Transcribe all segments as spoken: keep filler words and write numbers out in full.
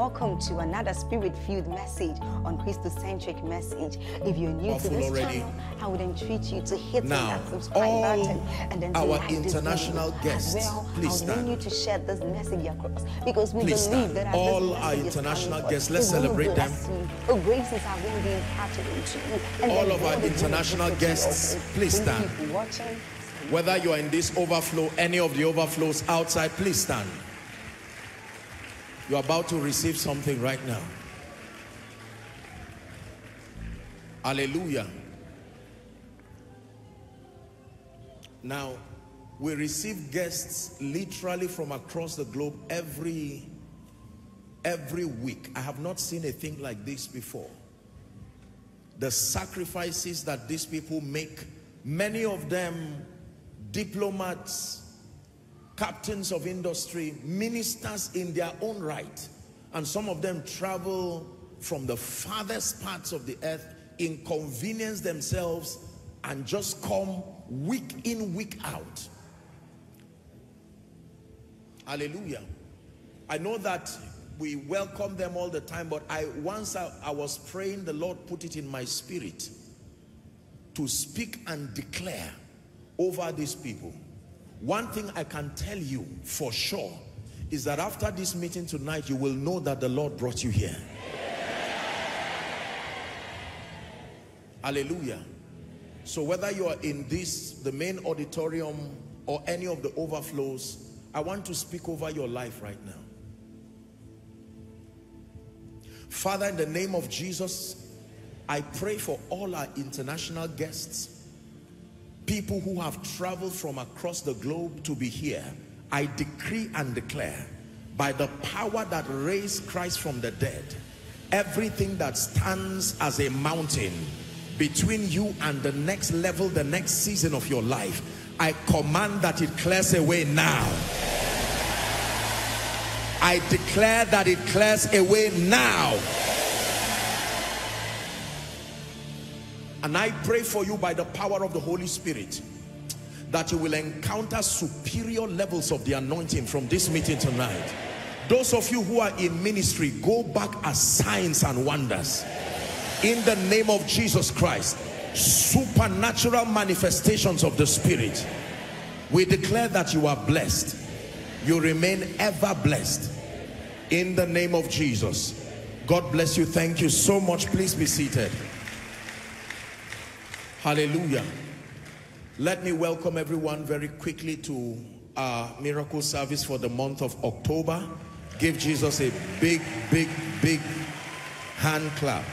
Welcome to another spirit-filled message on Christocentric message. If you're new to this already. channel, I would entreat you to hit now, that subscribe button and then our international guests. Well, please I would need you to share this message across because we please believe stand. that all our international guests. Let's celebrate them. Oh, graces are going to be imparted to you. And all of our international guests, please stand. Whether you are in this overflow, any of the overflows outside, please stand. You're about to receive something right now. Hallelujah. Now, we receive guests literally from across the globe every, every week. I have not seen a thing like this before. The sacrifices that these people make, many of them diplomats, captains of industry, ministers in their own right, and some of them travel from the farthest parts of the earth, inconvenience themselves, and just come week in, week out. Hallelujah. I know that we welcome them all the time, but I once I, I was praying, the Lord put it in my spirit to speak and declare over these people. One thing I can tell you for sure is that after this meeting tonight, you will know that the Lord brought you here. Yeah. Hallelujah. So whether you are in this, the main auditorium, or any of the overflows, I want to speak over your life right now. Father, in the name of Jesus, I pray for all our international guests, people who have traveled from across the globe to be here. I decree and declare by the power that raised Christ from the dead, everything that stands as a mountain between you and the next level, the next season of your life, I command that it clears away now. I declare that it clears away now. And I pray for you by the power of the Holy Spirit that you will encounter superior levels of the anointing from this meeting tonight. Those of you who are in ministry, go back as signs and wonders. In the name of Jesus Christ, supernatural manifestations of the Spirit. We declare that you are blessed. You remain ever blessed. In the name of Jesus. God bless you. Thank you so much. Please be seated. Hallelujah. Let me welcome everyone very quickly to our miracle service for the month of October. Give Jesus a big, big, big hand clap.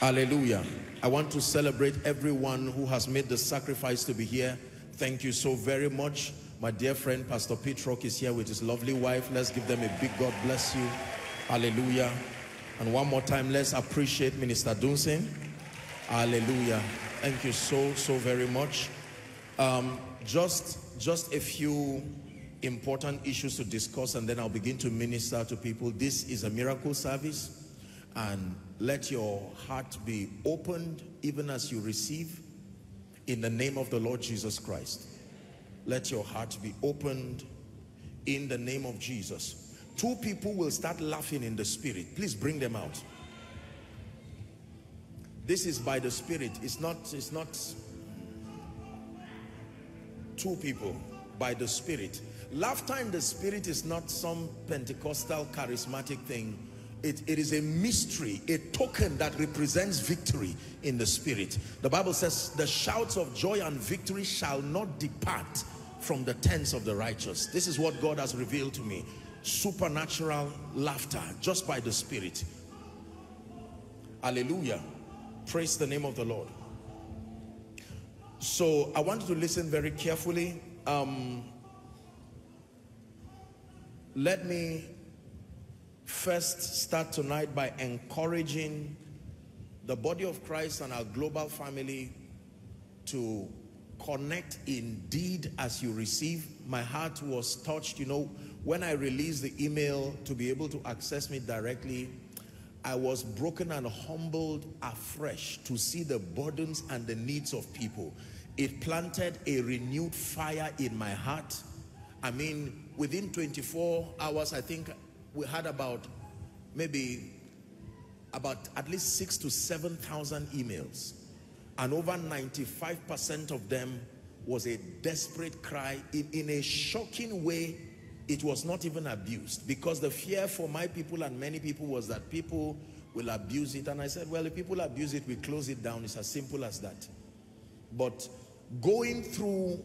Hallelujah. I want to celebrate everyone who has made the sacrifice to be here. Thank you so very much. My dear friend, Pastor Pete Rock is here with his lovely wife. Let's give them a big God bless you. Hallelujah. And one more time, let's appreciate Minister Dunsin. Hallelujah. Thank you so, so very much. Um, just, just a few important issues to discuss, and then I'll begin to minister to people. This is a miracle service, and let your heart be opened even as you receive in the name of the Lord Jesus Christ. Let your heart be opened in the name of Jesus. Two people will start laughing in the spirit. Please bring them out. This is by the Spirit. It's not, it's not two people, by the Spirit. Laughter in the Spirit is not some Pentecostal charismatic thing. It, it is a mystery, a token that represents victory in the Spirit. The Bible says, the shouts of joy and victory shall not depart from the tents of the righteous. This is what God has revealed to me. Supernatural laughter, just by the Spirit. Hallelujah. Praise the name of the Lord. So I want you to listen very carefully. Um, let me first start tonight by encouraging the body of Christ and our global family to connect indeed as you receive. My heart was touched, you know, when I released the email to be able to access me directly. I was broken and humbled afresh to see the burdens and the needs of people. It planted a renewed fire in my heart. I mean, within twenty-four hours, I think we had about maybe about at least six to seven thousand emails, and over ninety-five percent of them was a desperate cry. In, in a shocking way, it was not even abused, because the fear for my people and many people was that people will abuse it. And I said, well, if people abuse it, we close it down. It's as simple as that. But going through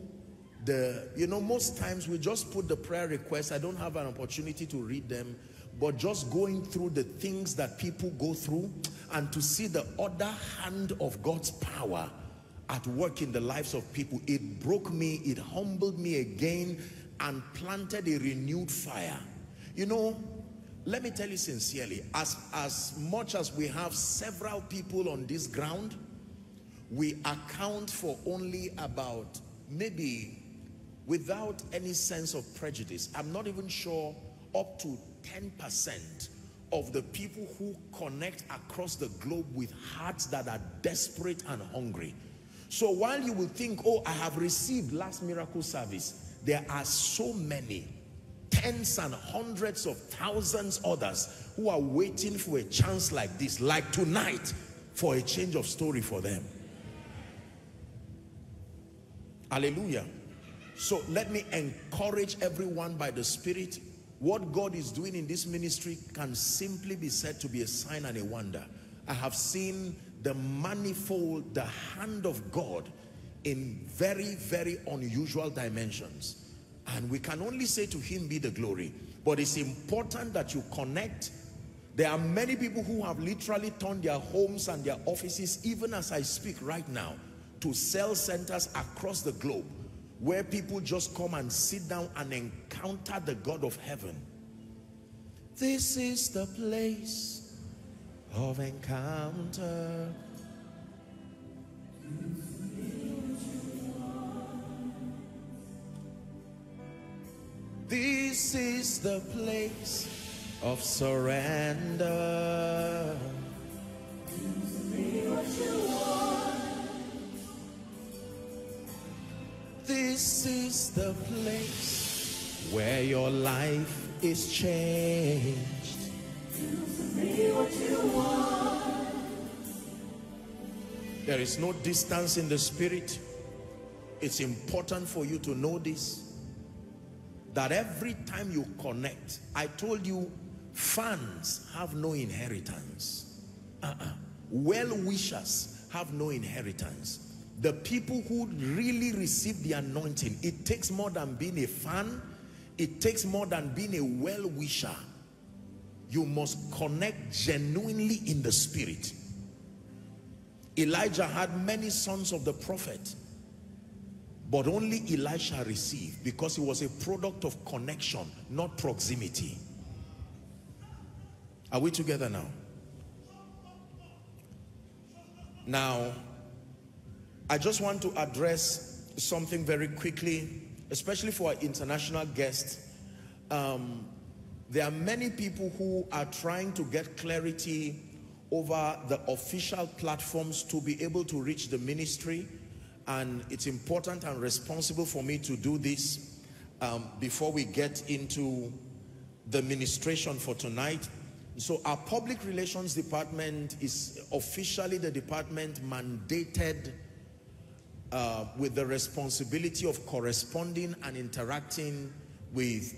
the, you know, most times we just put the prayer requests. I don't have an opportunity to read them, but just going through the things that people go through and to see the other hand of God's power at work in the lives of people, it broke me, it humbled me again, and planted a renewed fire. You know, let me tell you sincerely, as, as much as we have several people on this ground, we account for only about, maybe without any sense of prejudice, I'm not even sure, up to ten percent of the people who connect across the globe with hearts that are desperate and hungry. So while you will think, oh, I have received last miracle service, there are so many, tens and hundreds of thousands others who are waiting for a chance like this, like tonight, for a change of story for them. Hallelujah. So let me encourage everyone by the Spirit. What God is doing in this ministry can simply be said to be a sign and a wonder. I have seen the manifold, the hand of God in very, very unusual dimensions. And we can only say to him be the glory. But it's important that you connect. There are many people who have literally turned their homes and their offices, even as I speak right now, to cell centers across the globe, where people just come and sit down and encounter the God of heaven. This is the place of encounter. This is the place of surrender. This is the place where your life is changed. What you want. There is no distance in the Spirit. It's important for you to know this, that every time you connect, I told you, fans have no inheritance. Uh-uh. Well-wishers have no inheritance. The people who really receive the anointing, it takes more than being a fan. It takes more than being a well-wisher. You must connect genuinely in the Spirit. Elijah had many sons of the prophet, but only Elisha received, because he was a product of connection, not proximity. Are we together now? Now, I just want to address something very quickly, especially for our international guests. Um, There are many people who are trying to get clarity over the official platforms to be able to reach the ministry, and it's important and responsible for me to do this um, before we get into the ministration for tonight. So our public relations department is officially the department mandated uh, with the responsibility of corresponding and interacting with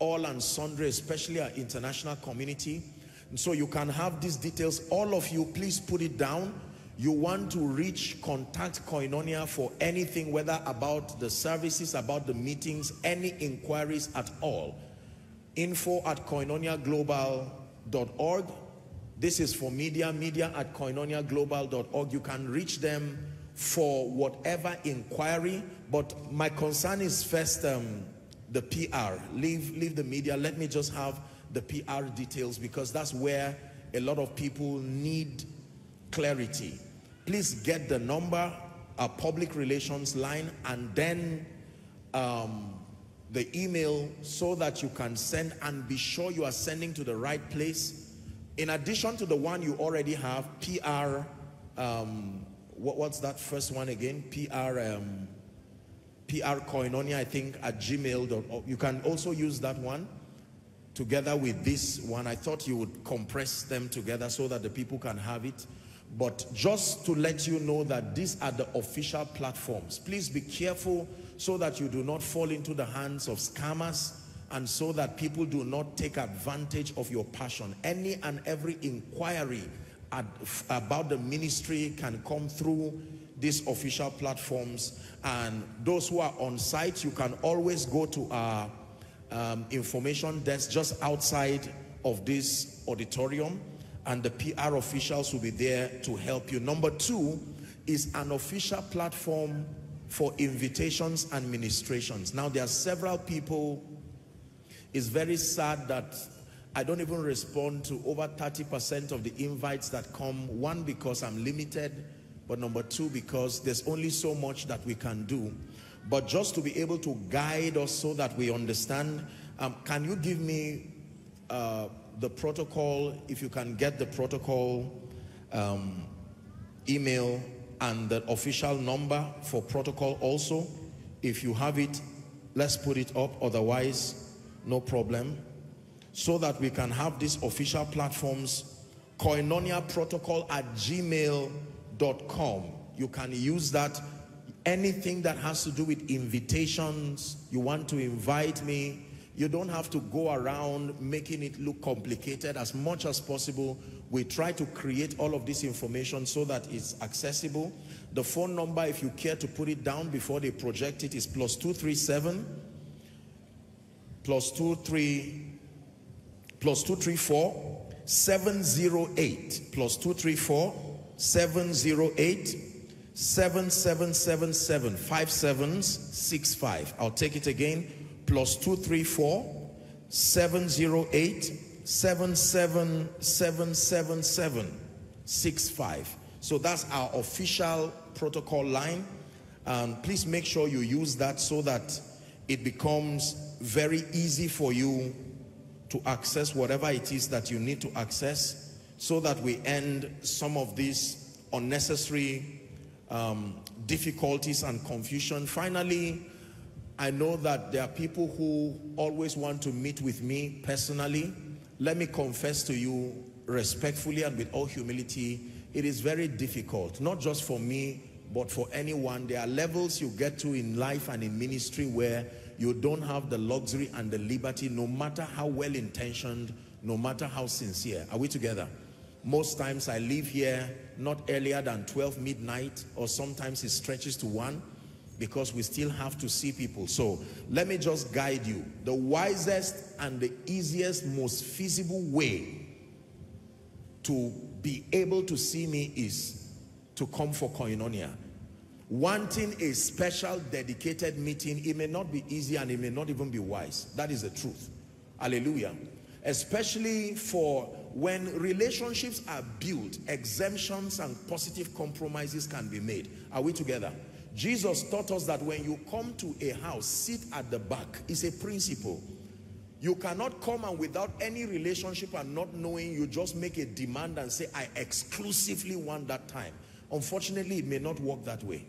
all and sundry, especially our international community. And so you can have these details. All of you, please put it down. You want to reach, contact Koinonia for anything, whether about the services, about the meetings, any inquiries at all. info at koinonia global dot org. This is for media, media at koinonia global dot org. You can reach them for whatever inquiry, but my concern is first, um, the P R. Leave, leave the media. Let me just have the P R details, because that's where a lot of people need clarity. Please get the number, our public relations line, and then um, the email, so that you can send and be sure you are sending to the right place. In addition to the one you already have, P R, um, what, what's that first one again? P R... Um, P R Koinonia, I think, at gmail dot org. You can also use that one together with this one. I thought you would compress them together so that the people can have it. But just to let you know that these are the official platforms. Please be careful so that you do not fall into the hands of scammers, and so that people do not take advantage of your passion. Any and every inquiry at, about the ministry can come through these official platforms. And those who are on site, you can always go to our um, information desk just outside of this auditorium, and the P R officials will be there to help you. Number two is an official platform for invitations and ministrations. Now, there are several people. It's very sad that I don't even respond to over thirty percent of the invites that come. One, because I'm limited, but number two, because there's only so much that we can do. But just to be able to guide us so that we understand, um, can you give me uh, the protocol, if you can get the protocol um, email and the official number for protocol also? If you have it, let's put it up, otherwise no problem, so that we can have these official platforms. Koinonia protocol at gmail dot com. You can use that. Anything that has to do with invitations, you want to invite me, you don't have to go around making it look complicated. As much as possible, we try to create all of this information so that it's accessible. The phone number, if you care to put it down before they project it, is plus two three seven plus two three plus two three four seven zero eight plus two three four seven zero eight seven seven seven seven five sevens six five. I'll take it again. Plus two three four seven zero eight seven seven seven seven seven six five. So that's our official protocol line. Um, please make sure you use that so that it becomes very easy for you to access whatever it is that you need to access, so that we end some of these unnecessary um, difficulties and confusion. Finally, I know that there are people who always want to meet with me personally. Let me confess to you respectfully and with all humility, it is very difficult, not just for me, but for anyone. There are levels you get to in life and in ministry where you don't have the luxury and the liberty, no matter how well-intentioned, no matter how sincere. Are we together? Most times I leave here not earlier than twelve midnight, or sometimes it stretches to one, because we still have to see people. So let me just guide you. The wisest and the easiest, most feasible way to be able to see me is to come for Koinonia. Wanting a special dedicated meeting, it may not be easy and it may not even be wise. That is the truth. Hallelujah. Especially for when relationships are built, exemptions and positive compromises can be made. Are we together? Jesus taught us that when you come to a house, sit at the back. It's a principle. You cannot come and without any relationship and not knowing, you just make a demand and say, I exclusively want that time. Unfortunately, it may not work that way.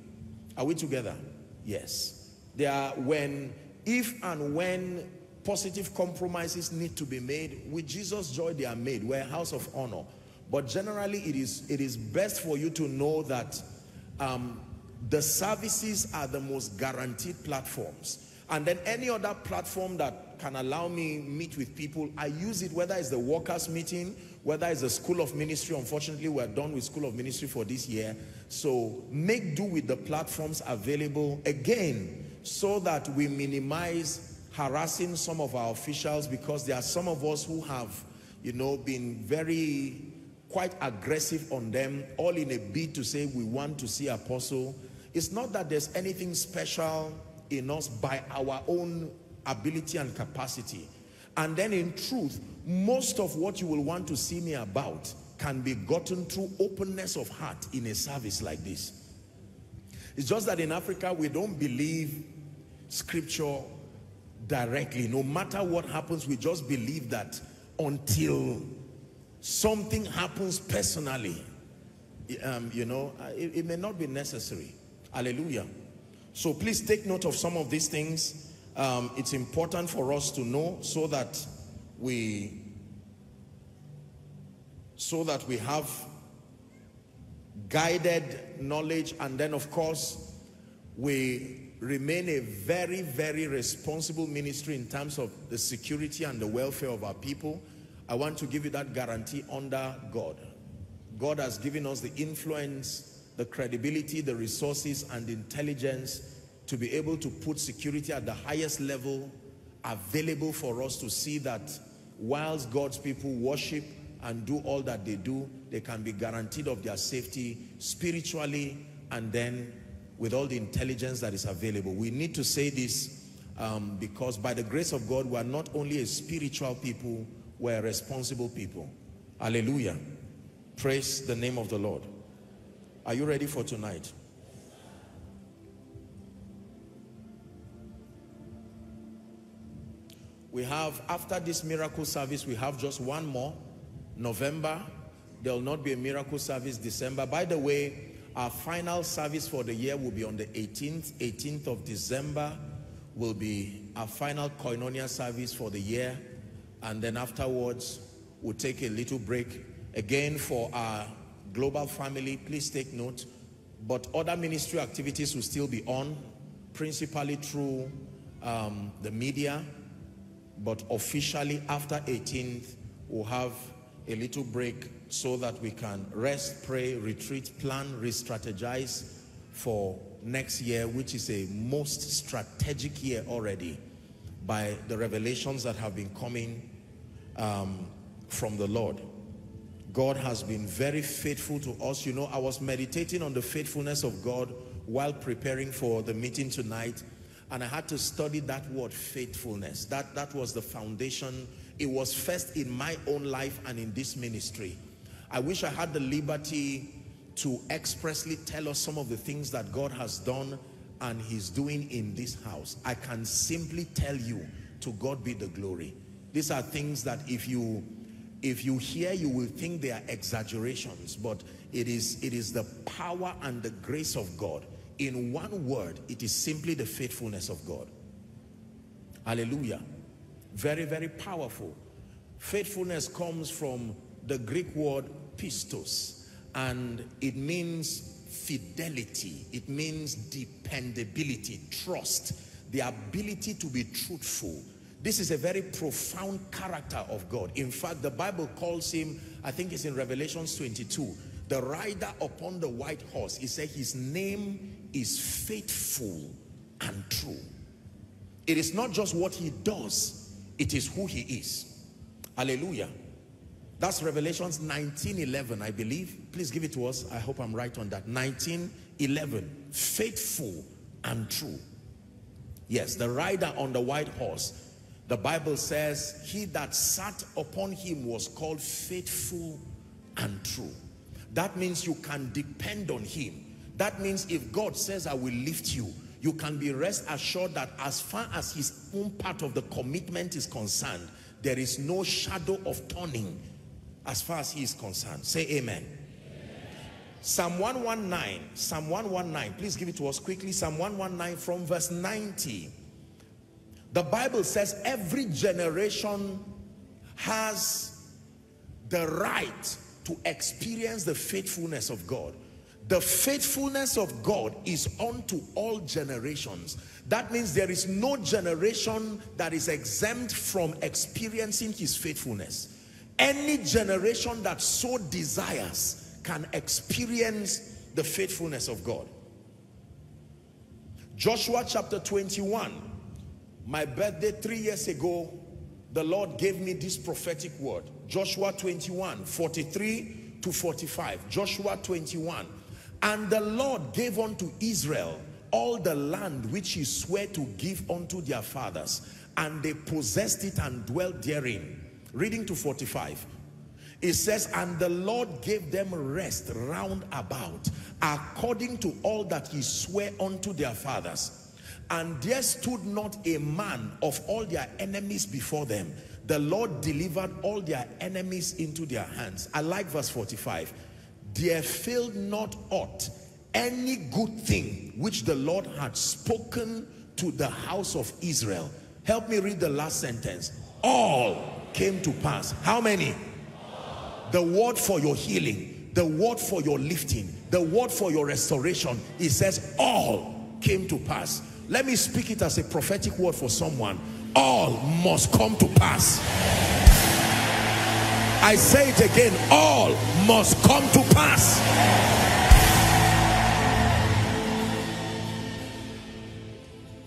Are we together? Yes. There are when, if and when positive compromises need to be made, with Jesus' joy they are made. We're a house of honor. But generally, it is, it is best for you to know that um, the services are the most guaranteed platforms. And then any other platform that can allow me meet with people, I use it, whether it's the workers' meeting, whether it's the school of ministry. Unfortunately, we're done with school of ministry for this year. So make do with the platforms available, again, so that we minimize harassing some of our officials, because there are some of us who have, you know, been very, quite aggressive on them, all in a bid to say we want to see Apostle. It's not that there's anything special in us by our own ability and capacity. And then in truth, most of what you will want to see me about can be gotten through openness of heart in a service like this. It's just that in Africa, we don't believe scripture directly. No matter what happens, we just believe that until something happens personally, um, you know, it, it may not be necessary. Hallelujah. So please take note of some of these things. Um, it's important for us to know so that we, so that we have guided knowledge, and then of course we remain a very, very responsible ministry in terms of the security and the welfare of our people. I want to give you that guarantee under God. God has given us the influence, the credibility, the resources, and intelligence to be able to put security at the highest level available for us to see that whilst God's people worship and do all that they do, they can be guaranteed of their safety spiritually and then with all the intelligence that is available. We need to say this um, because by the grace of God, we are not only a spiritual people, we are responsible people. Hallelujah. Praise the name of the Lord. Are you ready for tonight? We have, after this miracle service, we have just one more. November, there will not be a miracle service. December, by the way, our final service for the year will be on the eighteenth. eighteenth of December will be our final Koinonia service for the year. And then afterwards, we'll take a little break. Again, for our global family, please take note. But other ministry activities will still be on, principally through um, the media. But officially, after eighteenth, we'll have a little break so that we can rest, pray, retreat, plan, re-strategize for next year, which is a most strategic year already by the revelations that have been coming um, from the Lord. God has been very faithful to us. You know, I was meditating on the faithfulness of God while preparing for the meeting tonight, and I had to study that word faithfulness. That, that was the foundation. It was first in my own life and in this ministry. I wish I had the liberty to expressly tell us some of the things that God has done and He's doing in this house. I can simply tell you, to God be the glory. These are things that if you, if you hear, you will think they are exaggerations, but it is, it is the power and the grace of God. In one word, it is simply the faithfulness of God. Hallelujah. Very, very powerful. Faithfulness comes from the Greek word pistos, and it means fidelity. It means dependability, trust, the ability to be truthful. This is a very profound character of God. In fact, the Bible calls him, I think it's in Revelation twenty-two, the rider upon the white horse. He said his name is faithful and true. It is not just what he does, it is who he is. Hallelujah. That's Revelations nineteen eleven, I believe. Please give it to us. I hope I'm right on that. nineteen eleven, faithful and true. Yes, the rider on the white horse. The Bible says, he that sat upon him was called faithful and true. That means you can depend on him. That means if God says, I will lift you, you can be rest assured that as far as his own part of the commitment is concerned, there is no shadow of turning as far as he is concerned. Say amen. Amen. Psalm one nineteen, Psalm one nineteen, please give it to us quickly. Psalm one nineteen from verse ninety. The Bible says every generation has the right to experience the faithfulness of God. The faithfulness of God is unto all generations. That means there is no generation that is exempt from experiencing his faithfulness. Any generation that so desires can experience the faithfulness of God. Joshua chapter twenty-one. My birthday three years ago, the Lord gave me this prophetic word. Joshua twenty-one, forty-three to forty-five. Joshua twenty-one. And the Lord gave unto Israel all the land which he sware to give unto their fathers, and they possessed it and dwelt therein. Reading to forty-five. It says, and the Lord gave them rest round about, according to all that he sware unto their fathers. And there stood not a man of all their enemies before them. The Lord delivered all their enemies into their hands. I like verse forty-five. There failed not aught, any good thing which the Lord had spoken to the house of Israel. Help me read the last sentence. All came to pass. How many? The word for your healing, the word for your lifting, the word for your restoration, it says all came to pass. Let me speak it as a prophetic word for someone. All must come to pass. I say it again, all must come to pass.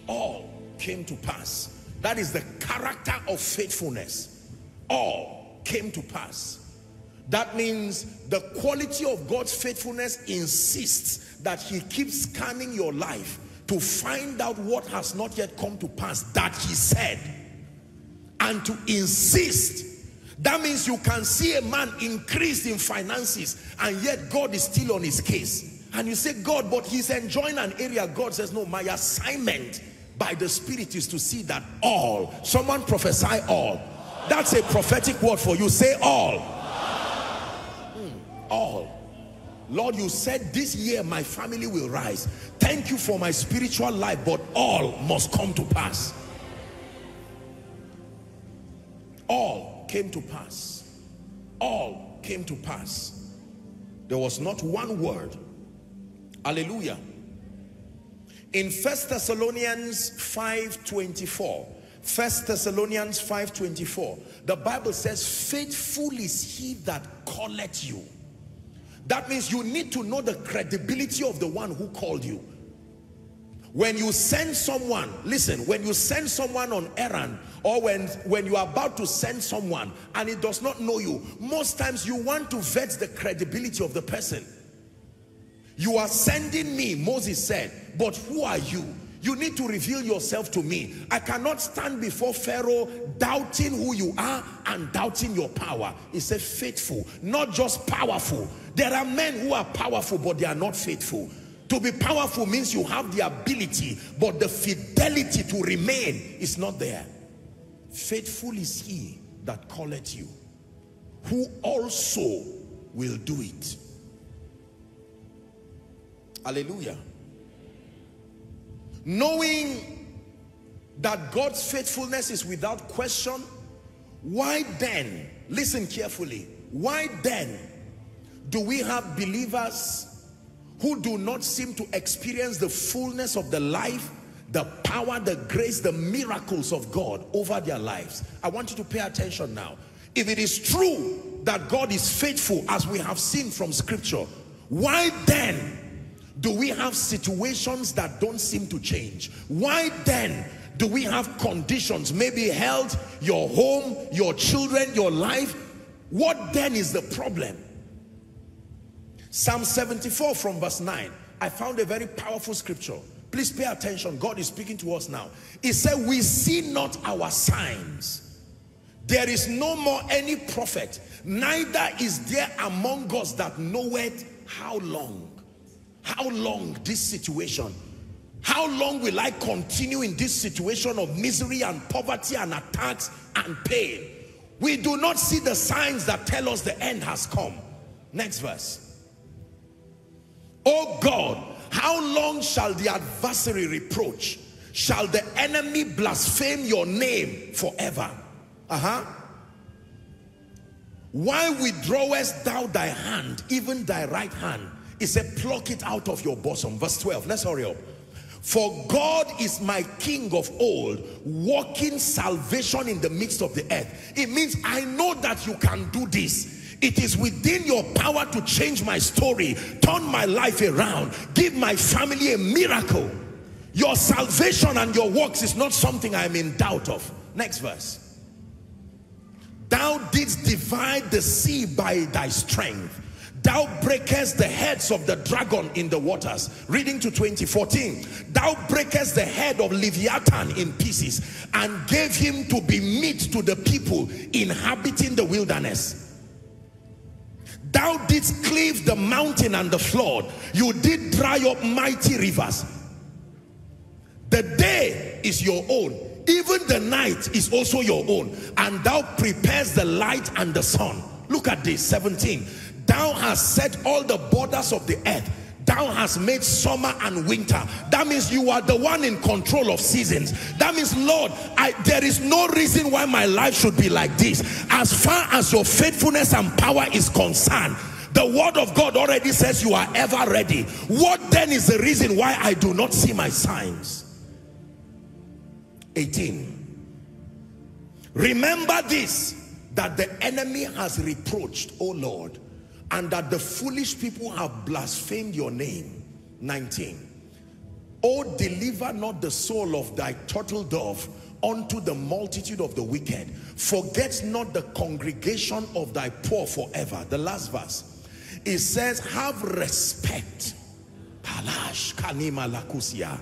All came to pass. That is the character of faithfulness. All came to pass. That means the quality of God's faithfulness insists that he keeps scanning your life to find out what has not yet come to pass that he said, and to insist. That means you can see a man increased in finances and yet God is still on his case, and you say, God, but he's enjoying an area. God says, no, my assignment by the Spirit is to see that all, someone prophesy all. That's a prophetic word for you. Say all. Mm, all. Lord, you said this year my family will rise. Thank you for my spiritual life, but all must come to pass. All came to pass. All came to pass. There was not one word. Hallelujah. In First Thessalonians five twenty-four, First Thessalonians five twenty-four, the Bible says, faithful is he that calleth you. That means you need to know the credibility of the one who called you. When you send someone, listen, when you send someone on errand, or when, when you are about to send someone and it does not know you, most times you want to vet the credibility of the person. You are sending me, Moses said, but who are you? You need to reveal yourself to me. I cannot stand before Pharaoh doubting who you are and doubting your power. He said faithful, not just powerful. There are men who are powerful, but they are not faithful. To be powerful means you have the ability, but the fidelity to remain is not there. Faithful is he that calleth you, who also will do it. Hallelujah. Knowing that God's faithfulness is without question, why then, listen carefully, why then do we have believers who do not seem to experience the fullness of the life, the power, the grace, the miracles of God over their lives? I want you to pay attention now. If it is true that God is faithful, as we have seen from Scripture, why then do we have situations that don't seem to change? Why then do we have conditions, maybe health, your home, your children, your life? What then is the problem? Psalm seventy-four from verse nine. I found a very powerful scripture. Please pay attention. God is speaking to us now. He said, we see not our signs. There is no more any prophet, neither is there among us that knoweth how long. How long this situation? How long will I continue in this situation of misery and poverty and attacks and pain? We do not see the signs that tell us the end has come. Next verse. Oh God, how long shall the adversary reproach? Shall the enemy blaspheme your name forever? Uh-huh. Why withdrawest thou thy hand, even thy right hand? He said, pluck it out of your bosom. Verse twelve, let's hurry up. For God is my king of old, working salvation in the midst of the earth. It means I know that you can do this. It is within your power to change my story, turn my life around, give my family a miracle. Your salvation and your works is not something I'm in doubt of. Next verse. Thou didst divide the sea by thy strength. Thou breakest the heads of the dragon in the waters. Reading to twenty fourteen. Thou breakest the head of Leviathan in pieces and gave him to be meat to the people inhabiting the wilderness. Thou didst cleave the mountain and the flood. You did dry up mighty rivers. The day is your own, even the night is also your own. And thou preparest the light and the sun. Look at this, seventeen. Thou hast set all the borders of the earth. Thou hast made summer and winter. That means you are the one in control of seasons. That means, Lord, I, there is no reason why my life should be like this. As far as your faithfulness and power is concerned, the word of God already says you are ever ready. What then is the reason why I do not see my signs? eighteen. Remember this, that the enemy has reproached, O Lord, and that the foolish people have blasphemed your name. nineteen. O deliver not the soul of thy turtle dove unto the multitude of the wicked. Forget not the congregation of thy poor forever. The last verse. It says, have respect. Palash kanima lakusia.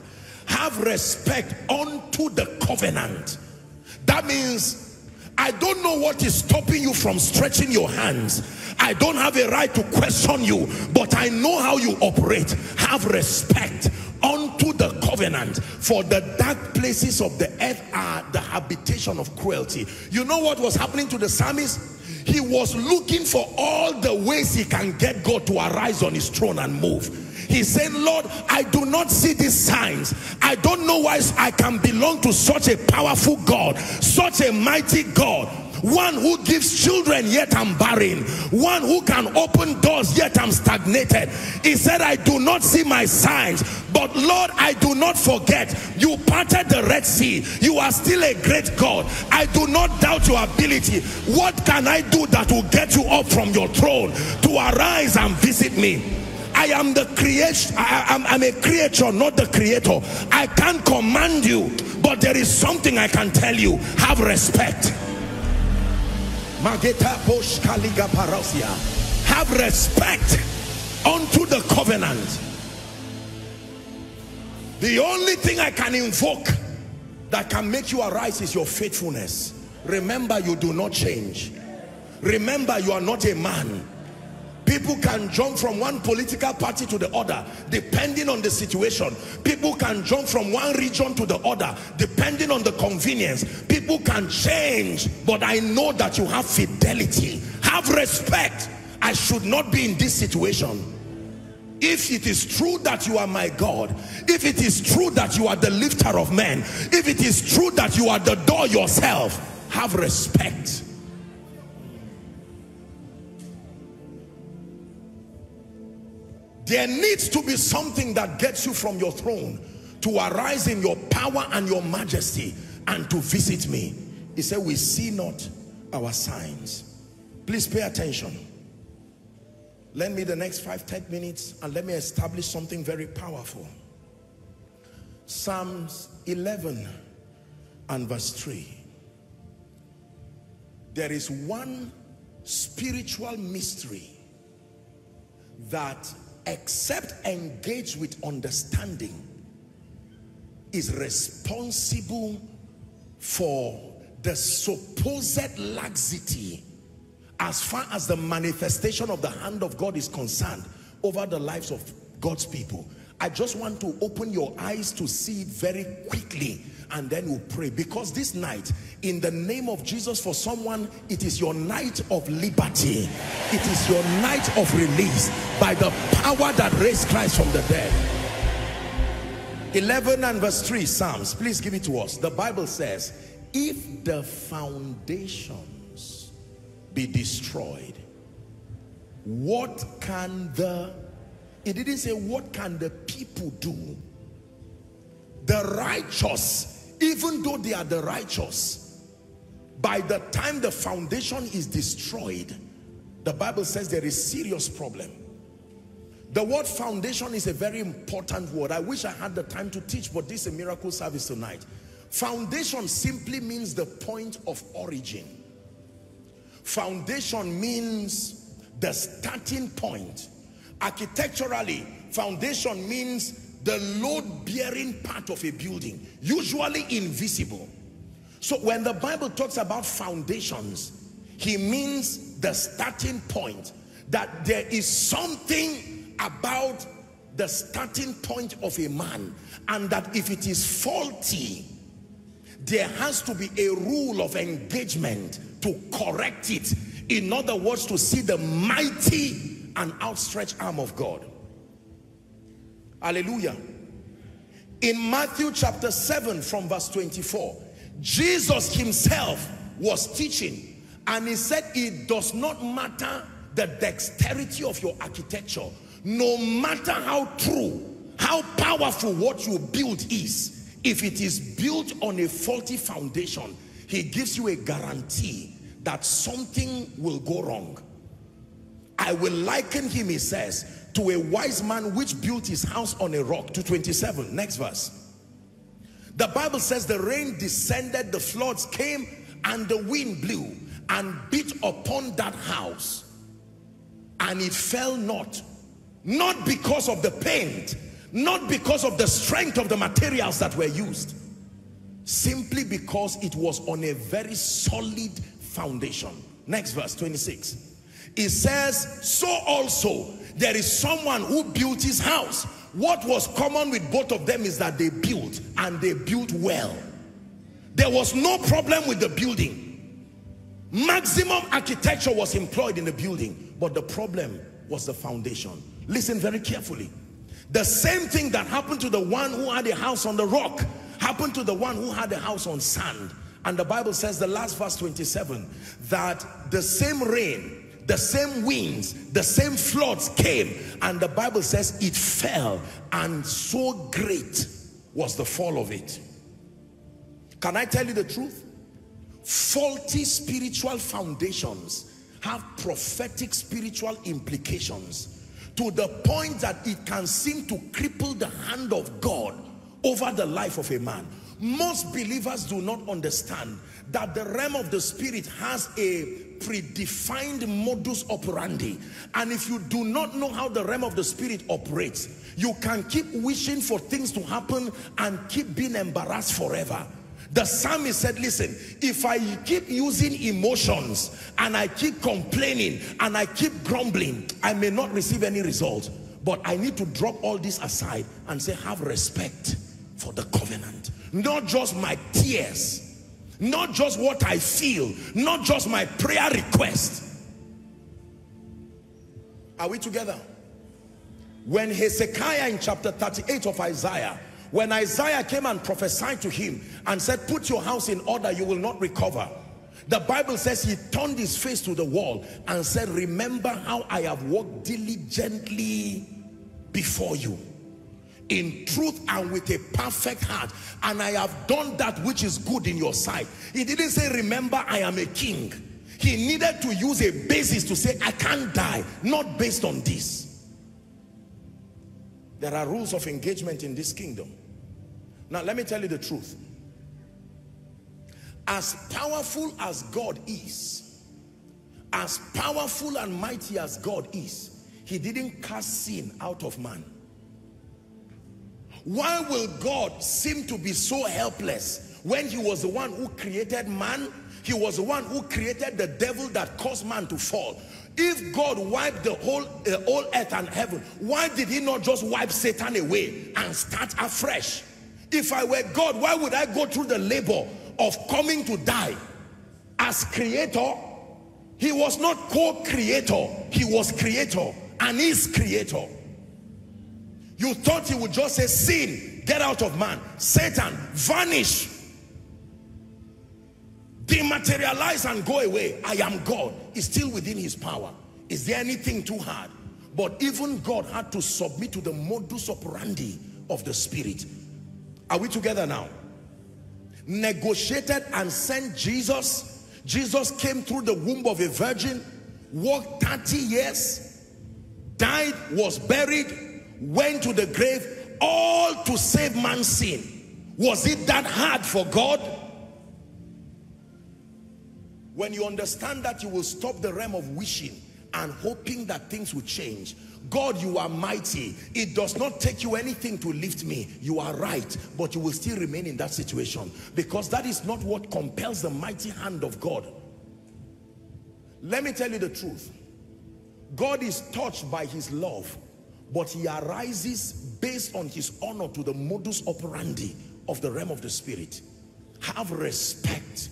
Have respect unto the covenant. That means, I don't know what is stopping you from stretching your hands. I don't have a right to question you, but I know how you operate. Have respect unto the covenant, for the dark places of the earth are the habitation of cruelty. You know what was happening to the psalmist? He was looking for all the ways he can get God to arise on his throne and move. He said, Lord, I do not see these signs. I don't know why I can belong to such a powerful God, such a mighty God, one who gives children yet I'm barren, one who can open doors yet I'm stagnated. He said, I do not see my signs, but Lord, I do not forget you parted the Red Sea. You are still a great God. I do not doubt your ability. What can I do that will get you up from your throne to arise and visit me? I am the creation. I am I'm a creature, not the creator. I can't command you, but there is something I can tell you. Have respect. Have respect unto the covenant. The only thing I can invoke that can make you arise is your faithfulness. Remember, you do not change. Remember, you are not a man. People can jump from one political party to the other, depending on the situation. People can jump from one region to the other, depending on the convenience. People can change, but I know that you have fidelity. Have respect. I should not be in this situation. If it is true that you are my God, if it is true that you are the lifter of men, if it is true that you are the door yourself, have respect. There needs to be something that gets you from your throne to arise in your power and your majesty and to visit me. He said, we see not our signs. Please pay attention. Lend me the next five, ten minutes and let me establish something very powerful. Psalms eleven and verse three. There is one spiritual mystery that, except engaged with understanding, is responsible for the supposed laxity as far as the manifestation of the hand of God is concerned over the lives of God's people. I just want to open your eyes to see it very quickly, and then we'll pray, because this night, in the name of Jesus, for someone, it is your night of liberty. It is your night of release by the power that raised Christ from the dead. eleven and verse three, Psalms, please give it to us. The Bible says, if the foundations be destroyed, what can the, it didn't say what can the people do? The righteous, even though they are the righteous, by the time the foundation is destroyed, the Bible says there is serious problem. The word foundation is a very important word. I wish I had the time to teach, but this is a miracle service tonight. Foundation simply means the point of origin. Foundation means the starting point. Architecturally, foundation means the load-bearing part of a building, usually invisible. So when the Bible talks about foundations, he means the starting point, that there is something about the starting point of a man, and that if it is faulty, there has to be a rule of engagement to correct it. In other words, to see the mighty and outstretched arm of God. Hallelujah. In Matthew chapter seven from verse twenty-four, Jesus himself was teaching, and he said it does not matter the dexterity of your architecture, no matter how true, how powerful what you build is, if it is built on a faulty foundation, he gives you a guarantee that something will go wrong. I will liken him, he says, to a wise man which built his house on a rock. two twenty-seven, next verse. The Bible says the rain descended, the floods came, and the wind blew and beat upon that house, and it fell not, not because of the paint, not because of the strength of the materials that were used, simply because it was on a very solid foundation. Next verse, twenty-six. It says, so also there is someone who built his house. What was common with both of them is that they built, and they built well. There was no problem with the building. Maximum architecture was employed in the building, but the problem was the foundation. Listen very carefully. The same thing that happened to the one who had a house on the rock happened to the one who had a house on sand. And the Bible says, the last verse, twenty-seven, that the same rain, the same winds, the same floods came, and the Bible says it fell, and so great was the fall of it. Can I tell you the truth? Faulty spiritual foundations have prophetic spiritual implications, to the point that it can seem to cripple the hand of God over the life of a man. Most believers do not understand that the realm of the spirit has a predefined modus operandi, and if you do not know how the realm of the spirit operates, you can keep wishing for things to happen and keep being embarrassed forever. The psalmist said, listen, if I keep using emotions and I keep complaining and I keep grumbling, I may not receive any result, but I need to drop all this aside and say, have respect for the covenant. Not just my tears, not just what I feel, not just my prayer request. Are we together? When Hezekiah, in chapter thirty-eight of Isaiah, when Isaiah came and prophesied to him and said, put your house in order, you will not recover, the Bible says he turned his face to the wall and said, remember how I have walked diligently before you, in truth and with a perfect heart, and I have done that which is good in your sight. He didn't say, remember, I am a king. He needed to use a basis to say, I can't die, not based on this. There are rules of engagement in this kingdom. Now, let me tell you the truth. As powerful as God is, as powerful and mighty as God is, he didn't cast sin out of man. Why will God seem to be so helpless when he was the one who created man? He was the one who created the devil that caused man to fall. If God wiped the whole, uh, whole earth and heaven, why did he not just wipe Satan away and start afresh? If I were God, why would I go through the labor of coming to die? As creator, he was not co-creator, he was creator and is creator. You thought he would just say, sin, get out of man. Satan, vanish. Dematerialize and go away. I am God. It's still within his power. Is there anything too hard? But even God had to submit to the modus operandi of the spirit. Are we together now? Negotiated and sent Jesus. Jesus came through the womb of a virgin, walked thirty years, died, was buried, went to the grave, all to save man's sin. Was it that hard for God? When you understand that, you will stop the realm of wishing and hoping that things will change. God, you are mighty. It does not take you anything to lift me. You are right, but you will still remain in that situation, because that is not what compels the mighty hand of God. Let me tell you the truth. God is touched by his love, but he arises based on his honor to the modus operandi of the realm of the spirit. Have respect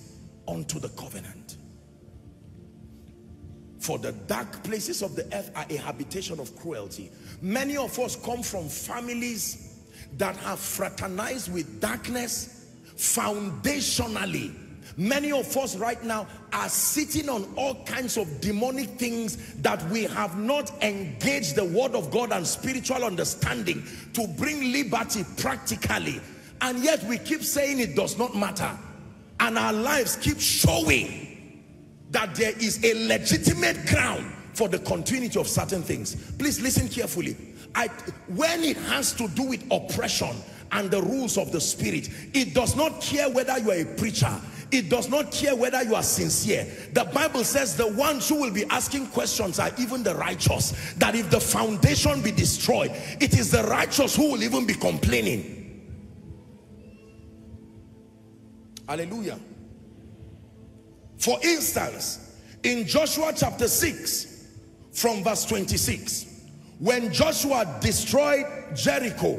unto the covenant. For the dark places of the earth are a habitation of cruelty. Many of us come from families that have fraternized with darkness foundationally. Many of us right now are sitting on all kinds of demonic things that we have not engaged the word of God and spiritual understanding to bring liberty practically. And yet we keep saying it does not matter. And our lives keep showing that there is a legitimate ground for the continuity of certain things. Please listen carefully. I, when it has to do with oppression and the rules of the spirit, it does not care whether you are a preacher. It does not care whether you are sincere. The Bible says the ones who will be asking questions are even the righteous. That if the foundation be destroyed, it is the righteous who will even be complaining. Hallelujah. For instance, in Joshua chapter six, from verse twenty-six, when Joshua destroyed Jericho,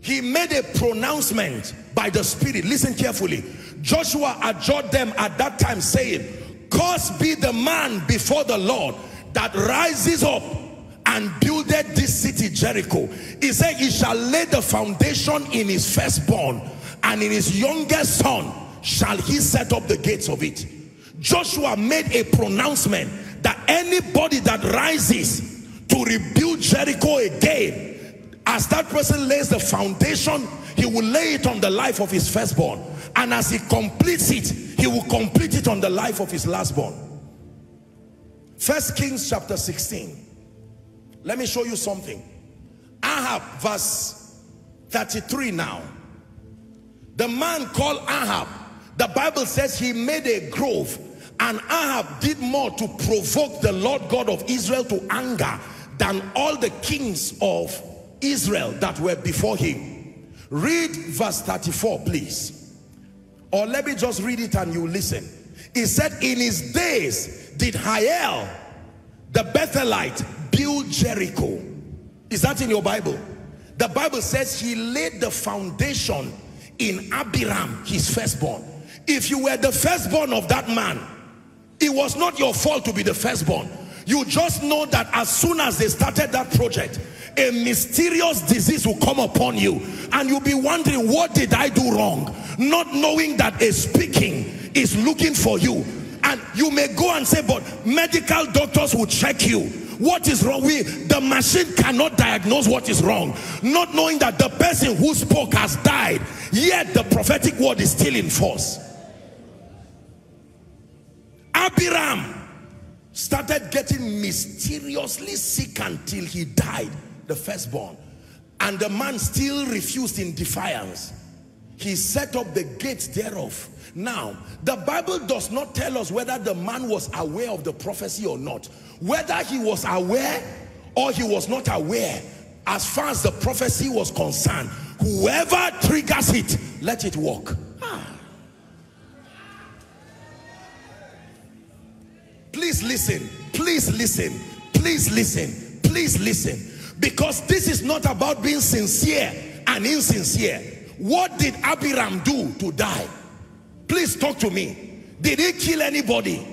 he made a pronouncement by the Spirit. Listen carefully. Joshua adjured them at that time, saying, "Cursed be the man before the Lord that rises up and builded this city Jericho." He said, "He shall lay the foundation in his firstborn, and in his youngest son shall he set up the gates of it." Joshua made a pronouncement that anybody that rises to rebuild Jericho again, as that person lays the foundation, he will lay it on the life of his firstborn. And as he completes it, he will complete it on the life of his lastborn. First Kings chapter sixteen. Let me show you something. Ahab, verse thirty-three now. The man called Ahab, the Bible says he made a grove, and Ahab did more to provoke the Lord God of Israel to anger than all the kings of Israel that were before him. Read verse thirty-four, please. Or let me just read it and you listen. He said, "In his days did Hiel the Bethelite build Jericho." Is that in your Bible? The Bible says he laid the foundation in Abiram, his firstborn. If you were the firstborn of that man, it was not your fault to be the firstborn. You just know that as soon as they started that project, a mysterious disease will come upon you, and you'll be wondering, what did I do wrong? Not knowing that a speaking is looking for you. And you may go and say, but medical doctors will check you. What is wrong? We, the machine cannot diagnose what is wrong. Not knowing that the person who spoke has died, yet the prophetic word is still in force. Abiram started getting mysteriously sick until he died, the firstborn. And the man still refused in defiance. He set up the gates thereof. Now, the Bible does not tell us whether the man was aware of the prophecy or not. Whether he was aware or he was not aware, as far as the prophecy was concerned, whoever triggers it, let it work. Ah. Please listen, please listen, please listen, please listen. Because this is not about being sincere and insincere. What did Abiram do to die? Please talk to me. Did he kill anybody?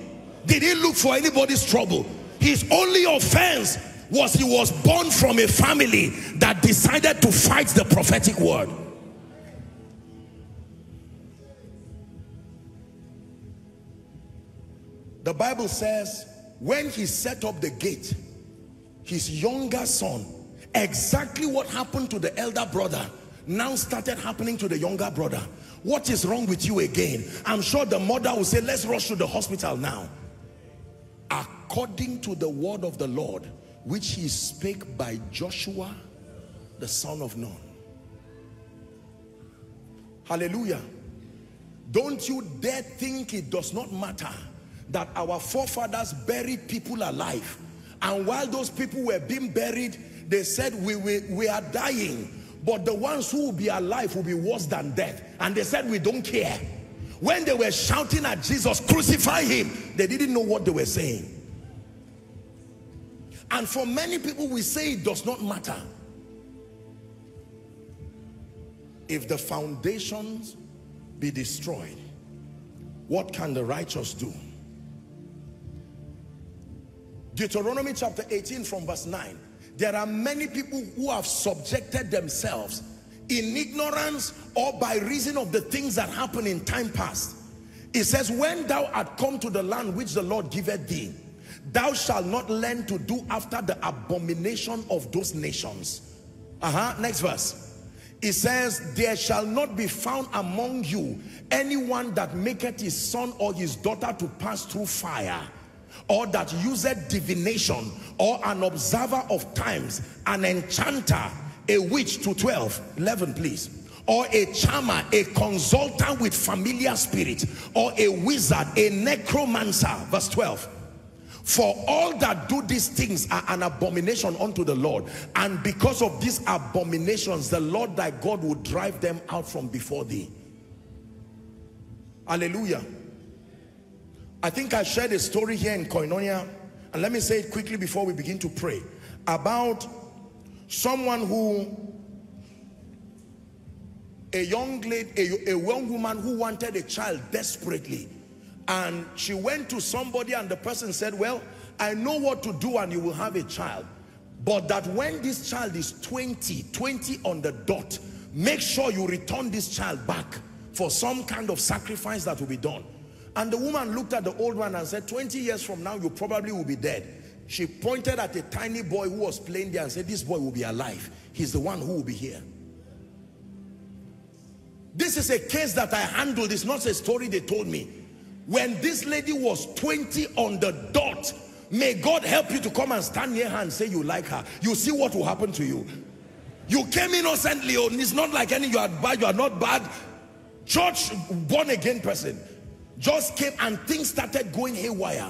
Did he look for anybody's trouble? His only offense was he was born from a family that decided to fight the prophetic word. The Bible says when he set up the gate, his younger son, exactly what happened to the elder brother now started happening to the younger brother. What is wrong with you again? I'm sure the mother will say, let's rush to the hospital now. According to the word of the Lord, which he spake by Joshua, the son of Nun. Hallelujah. Don't you dare think it does not matter that our forefathers buried people alive. And while those people were being buried, they said, we, we, we are dying. But the ones who will be alive will be worse than death. And they said, we don't care. When they were shouting at Jesus, crucify him, they didn't know what they were saying. And for many people, we say it does not matter. If the foundations be destroyed, what can the righteous do? Deuteronomy chapter eighteen from verse nine. There are many people who have subjected themselves in ignorance or by reason of the things that happened in time past. It says, when thou art come to the land which the Lord giveth thee, thou shalt not learn to do after the abomination of those nations. Uh-huh. Next verse. It says, there shall not be found among you anyone that maketh his son or his daughter to pass through fire, or that useth divination, or an observer of times, an enchanter, a witch, to twelve, eleven please, or a charmer, a consultant with familiar spirit, or a wizard, a necromancer. Verse twelve. For all that do these things are an abomination unto the Lord, and because of these abominations the Lord thy God will drive them out from before thee. Hallelujah. I think I shared a story here in Koinonia, and let me say it quickly before we begin to pray, about someone who, a young lady, a, a young woman who wanted a child desperately. And she went to somebody and the person said, well, I know what to do and you will have a child. But that when this child is twenty, twenty on the dot, make sure you return this child back for some kind of sacrifice that will be done. And the woman looked at the old one and said, twenty years from now, you probably will be dead. She pointed at a tiny boy who was playing there and said, this boy will be alive. He's the one who will be here. This is a case that I handled. It's not a story they told me. When this lady was twenty on the dot, may God help you to come and stand near her and say you like her. You see what will happen to you. You came innocently, and it's not like any you are bad, you are not bad. Church, born again person, just came and things started going haywire.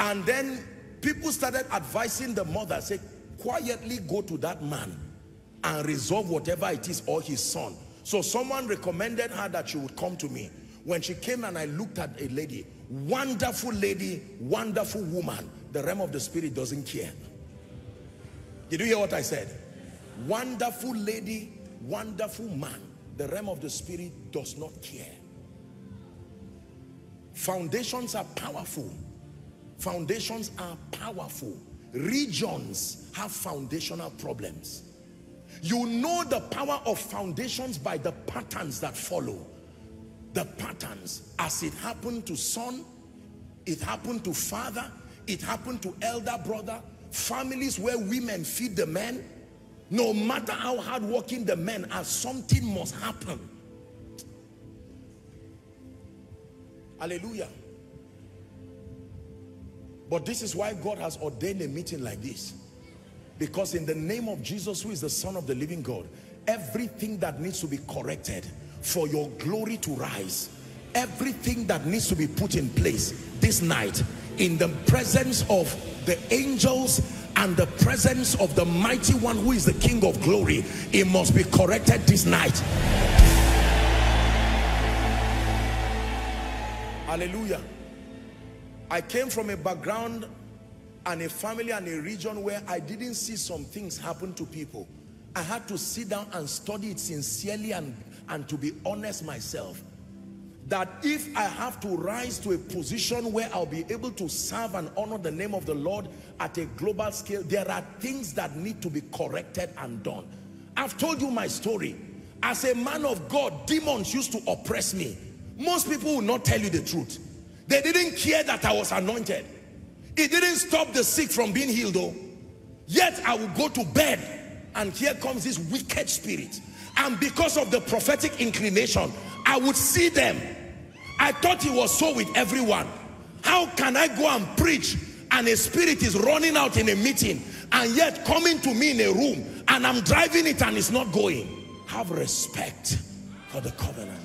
And then people started advising the mother, say, quietly go to that man and resolve whatever it is, or his son. So someone recommended her that she would come to me. When she came and I looked at a lady, wonderful lady, wonderful woman, the realm of the spirit doesn't care. Did you hear what I said? Wonderful lady, wonderful man, the realm of the spirit does not care. Foundations are powerful. Foundations are powerful. Regions have foundational problems. You know the power of foundations by the patterns that follow. The patterns, as it happened to son, it happened to father, it happened to elder brother. Families where women feed the men, no matter how hard working the men are, something must happen. Hallelujah. But this is why God has ordained a meeting like this, because in the name of Jesus, who is the Son of the living God, everything that needs to be corrected for your glory to rise, everything that needs to be put in place this night, in the presence of the angels and the presence of the mighty one who is the King of glory, it must be corrected this night. Hallelujah. I came from a background and a family and a region where I didn't see some things happen to people. I had to sit down and study it sincerely and and to be honest myself, that if I have to rise to a position where I'll be able to serve and honor the name of the Lord at a global scale, there are things that need to be corrected and done. I've told you my story. As a man of God, demons used to oppress me. Most people will not tell you the truth. They didn't care that I was anointed. It didn't stop the sick from being healed though. Yet I would go to bed and here comes this wicked spirit. And because of the prophetic inclination, I would see them. I thought it was so with everyone. How can I go and preach and a spirit is running out in a meeting and yet coming to me in a room and I'm driving it and it's not going? Have respect for the covenant.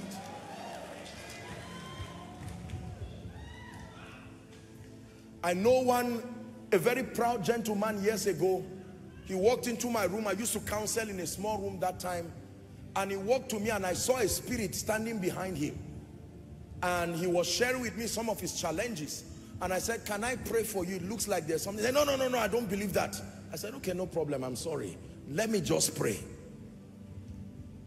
I know one, a very proud gentleman years ago, he walked into my room. I used to counsel in a small room that time. And he walked to me and I saw a spirit standing behind him. And he was sharing with me some of his challenges. And I said, can I pray for you? It looks like there's something. He said, no, no, no, no, I don't believe that. I said, okay, no problem, I'm sorry. Let me just pray.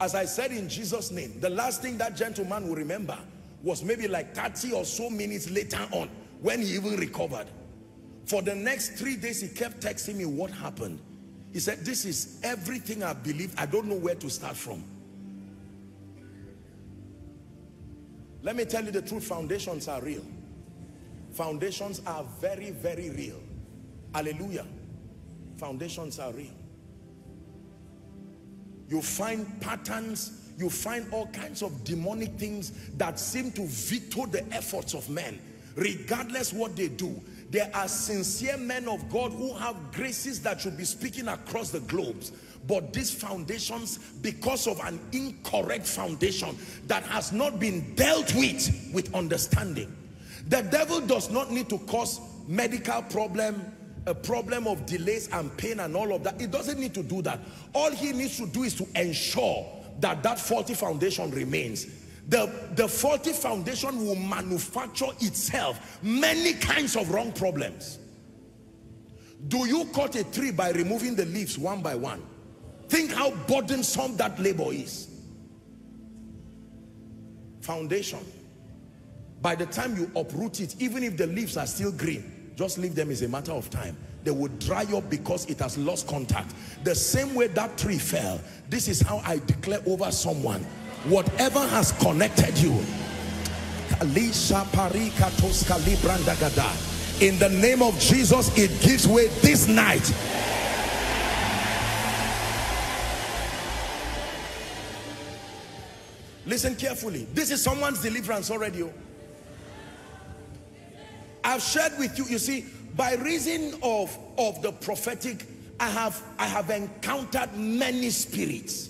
As I said, in Jesus' name, the last thing that gentleman will remember was maybe like thirty or so minutes later on when he even recovered. For the next three days, he kept texting me what happened. He said, this is everything I believed. I don't know where to start from. Let me tell you the truth, foundations are real. Foundations are very, very real. Hallelujah. Foundations are real. You find patterns, you find all kinds of demonic things that seem to veto the efforts of men, regardless what they do. There are sincere men of God who have graces that should be speaking across the globes. But these foundations, because of an incorrect foundation that has not been dealt with with understanding. The devil does not need to cause medical problem, a problem of delays and pain and all of that. It doesn't need to do that. All he needs to do is to ensure that that faulty foundation remains. The, the faulty foundation will manufacture itself many kinds of wrong problems. Do you cut a tree by removing the leaves one by one? Think how burdensome that labor is. Foundation. By the time you uproot it, even if the leaves are still green, just leave them, is a matter of time. They will dry up because it has lost contact. The same way that tree fell, this is how I declare over someone. Whatever has connected you, in the name of Jesus, it gives way this night. Listen carefully. This is someone's deliverance already. I've shared with you, you see, by reason of, of the prophetic, I have, I have encountered many spirits.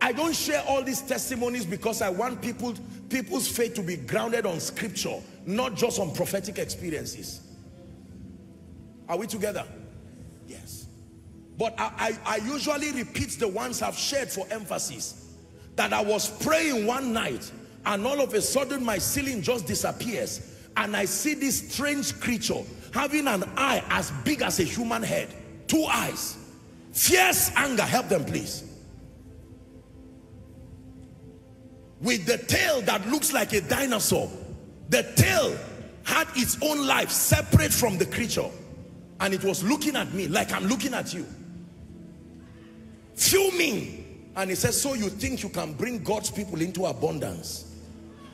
I don't share all these testimonies because I want people, people's faith to be grounded on scripture, not just on prophetic experiences. Are we together? Yes. But I, I, I usually repeat the ones I've shared for emphasis. That I was praying one night and all of a sudden my ceiling just disappears. And I see this strange creature having an eye as big as a human head. Two eyes. Fierce anger. Help them, please. With the tail that looks like a dinosaur. The tail had its own life separate from the creature. And it was looking at me like I'm looking at you. Fuming. And he says, so you think you can bring God's people into abundance?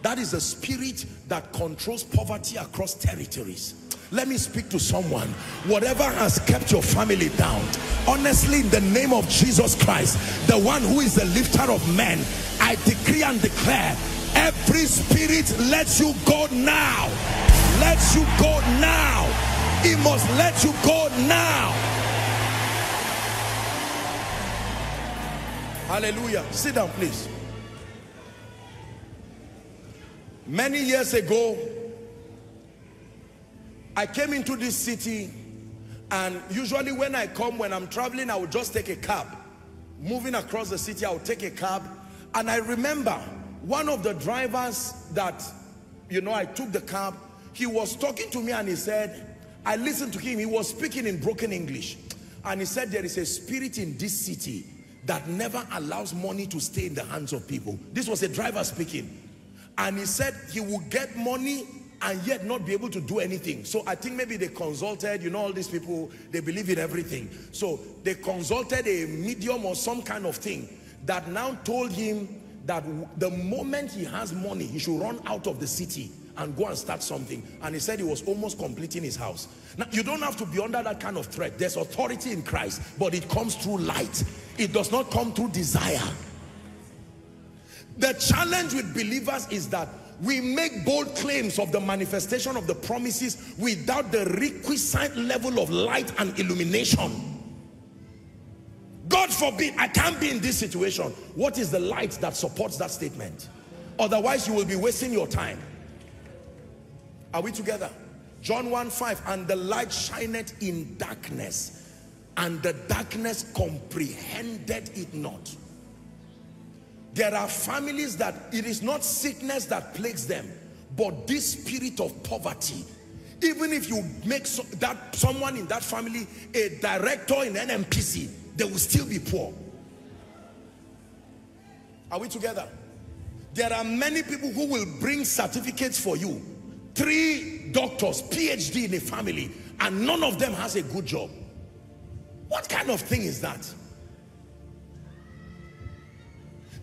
That is a spirit that controls poverty across territories. Let me speak to someone. Whatever has kept your family down, honestly, in the name of Jesus Christ, the one who is the lifter of men, I decree and declare, every spirit lets you go now. Lets you go now. It must let you go now. Hallelujah. Sit down, please. Many years ago, I came into this city, and usually when I come, when I'm traveling, I would just take a cab. Moving across the city, I would take a cab. And I remember one of the drivers that, you know, I took the cab, he was talking to me and he said, I listened to him, he was speaking in broken English. And he said, there is a spirit in this city that never allows money to stay in the hands of people. This was a driver speaking. And he said he will get money and yet not be able to do anything. So I think maybe they consulted, you know, all these people, they believe in everything. So they consulted a medium or some kind of thing that now told him that the moment he has money, he should run out of the city and go and start something. And he said he was almost completing his house. Now, you don't have to be under that kind of threat. There's authority in Christ, but it comes through light. It does not come through desire. The challenge with believers is that we make bold claims of the manifestation of the promises without the requisite level of light and illumination. God forbid, I can't be in this situation. What is the light that supports that statement? Otherwise, you will be wasting your time. Are we together? John one five, and the light shineth in darkness, and the darkness comprehended it not. There are families that it is not sickness that plagues them, but this spirit of poverty. Even if you make so, that someone in that family a director in N M P C, they will still be poor. Are we together? There are many people who will bring certificates for you. Three doctors, P H D in a family, and none of them has a good job. What kind of thing is that?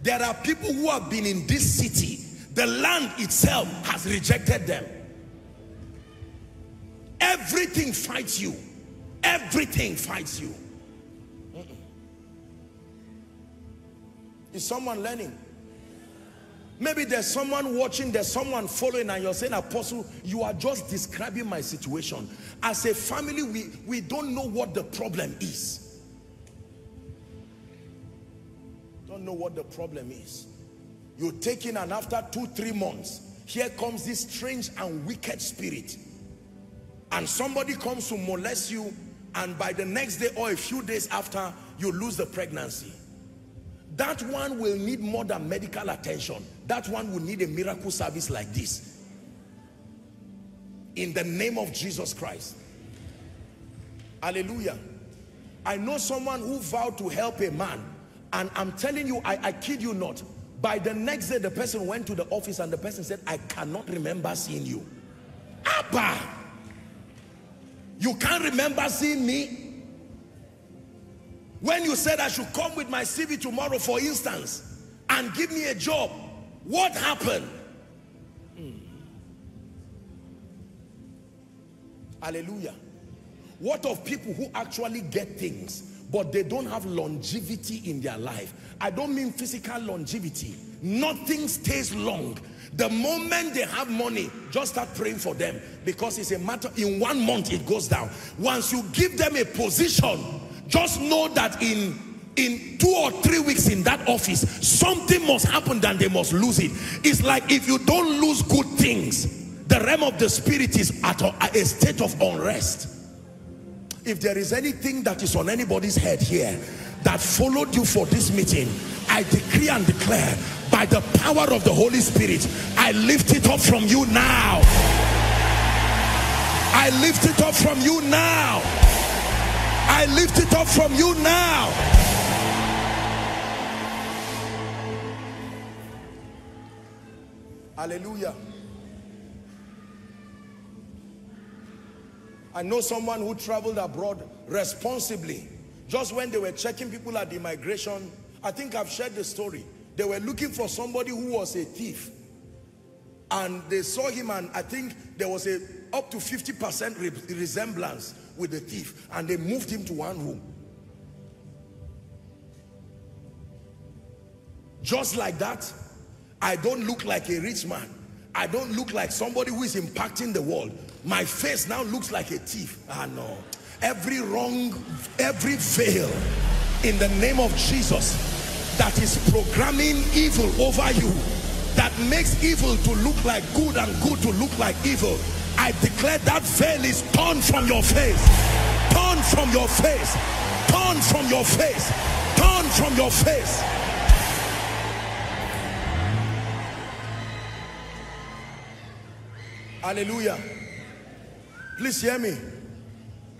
There are people who have been in this city. The land itself has rejected them. Everything fights you. Everything fights you. Is someone learning? Maybe there's someone watching, there's someone following, and you're saying, Apostle, you are just describing my situation. As a family, we, we don't know what the problem is. Don't know what the problem is. You take in, and after two, three months, here comes this strange and wicked spirit. And somebody comes to molest you, and by the next day or a few days after, you lose the pregnancy. That one will need more than medical attention. That one will need a miracle service like this. In the name of Jesus Christ. Hallelujah. I know someone who vowed to help a man, and I'm telling you, I, I kid you not, by the next day the person went to the office and the person said, I cannot remember seeing you. Abba! You can't remember seeing me? When you said I should come with my C V tomorrow, for instance, and give me a job, what happened? Mm. Hallelujah. What of people who actually get things, but they don't have longevity in their life? I don't mean physical longevity. Nothing stays long. The moment they have money, just start praying for them, because it's a matter, in one month it goes down. Once you give them a position, just know that in, in two or three weeks in that office, something must happen and they must lose it. It's like if you don't lose good things, the realm of the spirit is at a, at a state of unrest. If there is anything that is on anybody's head here that followed you for this meeting, I decree and declare by the power of the Holy Spirit, I lift it up from you now. I lift it up from you now. I lift it up from you now. Hallelujah. I know someone who traveled abroad responsibly. Just when they were checking people at the immigration, I think I've shared the story. They were looking for somebody who was a thief. And they saw him, and I think there was a up to fifty percent re resemblance with the thief, and they moved him to one room. Just like that, I don't look like a rich man. I don't look like somebody who is impacting the world. My face now looks like a thief. Ah no, every wrong, every veil in the name of Jesus that is programming evil over you, that makes evil to look like good and good to look like evil, I declare that veil is torn from your face, torn from your face, torn from your face, torn from your face. Hallelujah. Please hear me.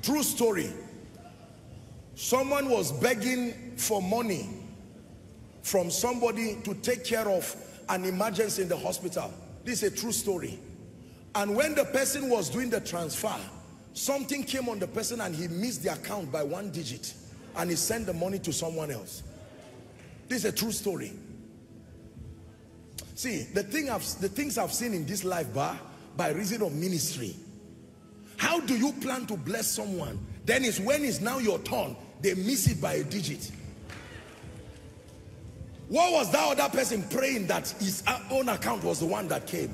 True story. Someone was begging for money from somebody to take care of an emergency in the hospital. This is a true story. And when the person was doing the transfer, something came on the person and he missed the account by one digit, and he sent the money to someone else. This is a true story. See, the thing I've, the things I've seen in this life bar, by reason of ministry. How do you plan to bless someone? Then it's when it's now your turn, they miss it by a digit. What was that other person praying that his own account was the one that came?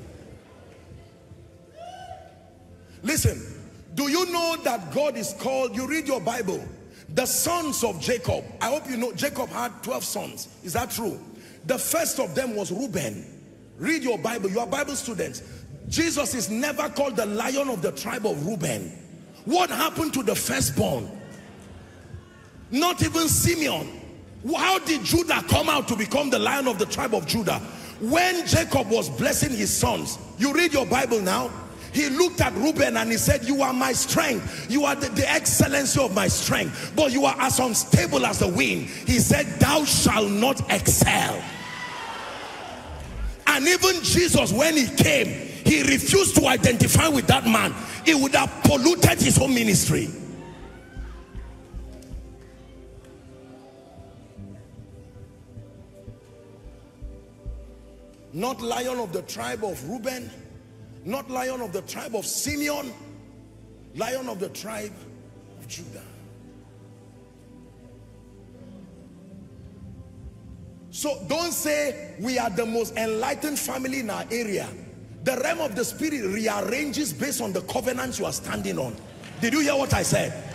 Listen, do you know that God is called, you read your Bible, the sons of Jacob. I hope you know Jacob had twelve sons. Is that true? The first of them was Reuben. Read your Bible. You are Bible students. Jesus is never called the lion of the tribe of Reuben. What happened to the firstborn? Not even Simeon. How did Judah come out to become the lion of the tribe of Judah? When Jacob was blessing his sons, you read your Bible now. He looked at Reuben and he said, you are my strength. You are the, the excellency of my strength, but you are as unstable as the wind. He said, thou shalt not excel. And even Jesus, when he came, he refused to identify with that man. it would have polluted his whole ministry. Not lion of the tribe of Reuben, not lion of the tribe of Simeon, lion of the tribe of Judah. So don't say we are the most enlightened family in our area. The realm of the spirit rearranges based on the covenants you are standing on. Did you hear what I said?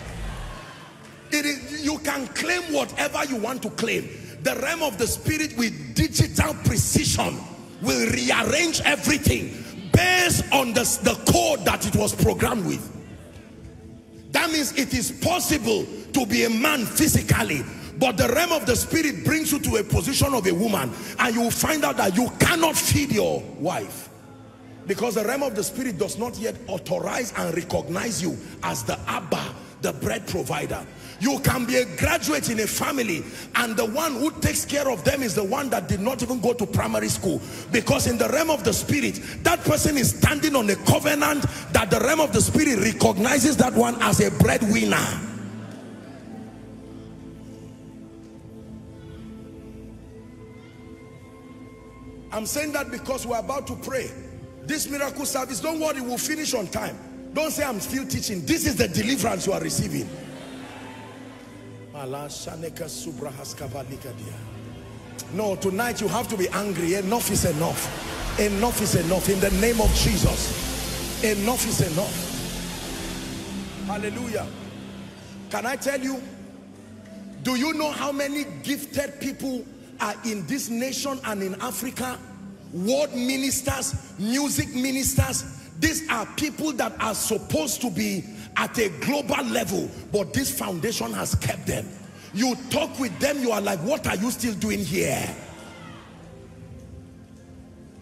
It is, you can claim whatever you want to claim. The realm of the spirit with digital precision will rearrange everything based on the, the code that it was programmed with. That means it is possible to be a man physically, but the realm of the spirit brings you to a position of a woman, and you will find out that you cannot feed your wife because the realm of the spirit does not yet authorize and recognize you as the Abba, the bread provider. You can be a graduate in a family, and the one who takes care of them is the one that did not even go to primary school, because in the realm of the spirit, that person is standing on a covenant that the realm of the spirit recognizes that one as a breadwinner. I'm saying that because we're about to pray. This miracle service, don't worry, we'll finish on time. Don't say I'm still teaching. This is the deliverance you are receiving. No, tonight you have to be angry. Enough is enough. Enough is enough. In the name of Jesus. Enough is enough. Hallelujah. Can I tell you? Do you know how many gifted people are in this nation and in Africa? Word ministers, music ministers. These are people that are supposed to be at a global level, but this foundation has kept them. You talk with them, you are like, what are you still doing here?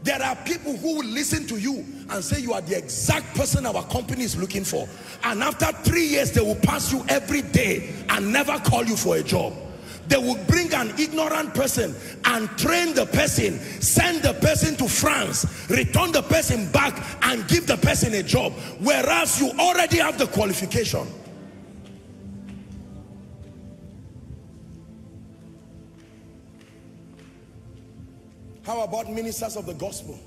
There are people who will listen to you and say you are the exact person our company is looking for, and after three years they will pass you every day and never call you for a job. They will bring an ignorant person and train the person, send the person to France, return the person back and give the person a job, whereas you already have the qualification. How about ministers of the gospel?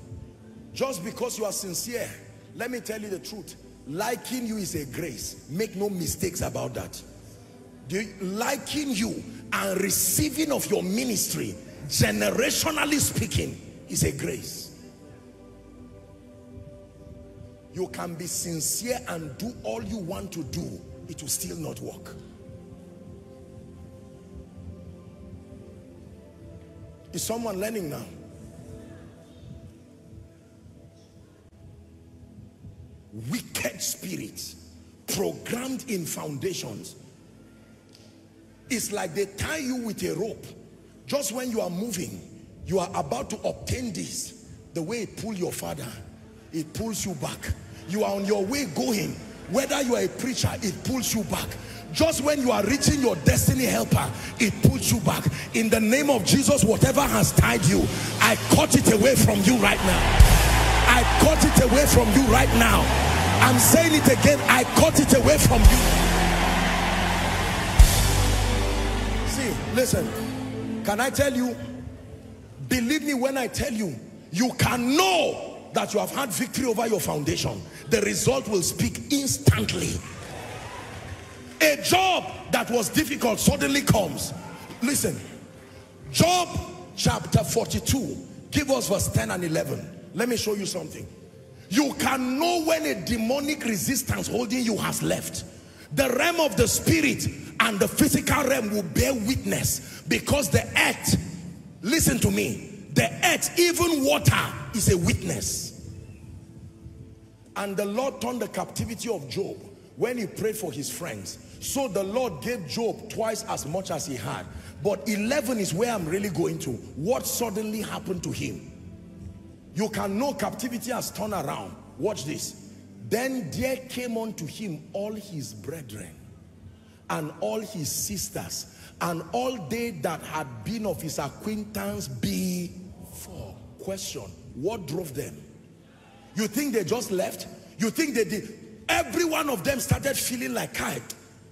Just because you are sincere, let me tell you the truth, liking you is a grace. Make no mistakes about that. Liking you and receiving of your ministry, generationally speaking, is a grace. You can be sincere and do all you want to do, it will still not work. Is someone learning now? Wicked spirits programmed in foundations. It's like they tie you with a rope. Just when you are moving, you are about to obtain this. The way it pulls your father, it pulls you back. You are on your way going. Whether you are a preacher, it pulls you back. Just when you are reaching your destiny helper, it pulls you back. In the name of Jesus, whatever has tied you, I cut it away from you right now. I cut it away from you right now. I'm saying it again, I cut it away from you. Listen, can I tell you, believe me when I tell you, you can know that you have had victory over your foundation. The result will speak instantly. A job that was difficult suddenly comes. Listen, Job chapter forty-two, give us verse ten and eleven. Let me show you something. You can know when a demonic resistance holding you has left. The realm of the spirit and the physical realm will bear witness, because the earth, listen to me, the earth, even water, is a witness. And the Lord turned the captivity of Job when he prayed for his friends. So the Lord gave Job twice as much as he had. But eleven is where I'm really going to. What suddenly happened to him? You can know captivity has turned around. Watch this. Then there came unto him all his brethren and all his sisters and all they that had been of his acquaintance before. Question, what drove them? You think they just left? You think they did? Every one of them started feeling like, I,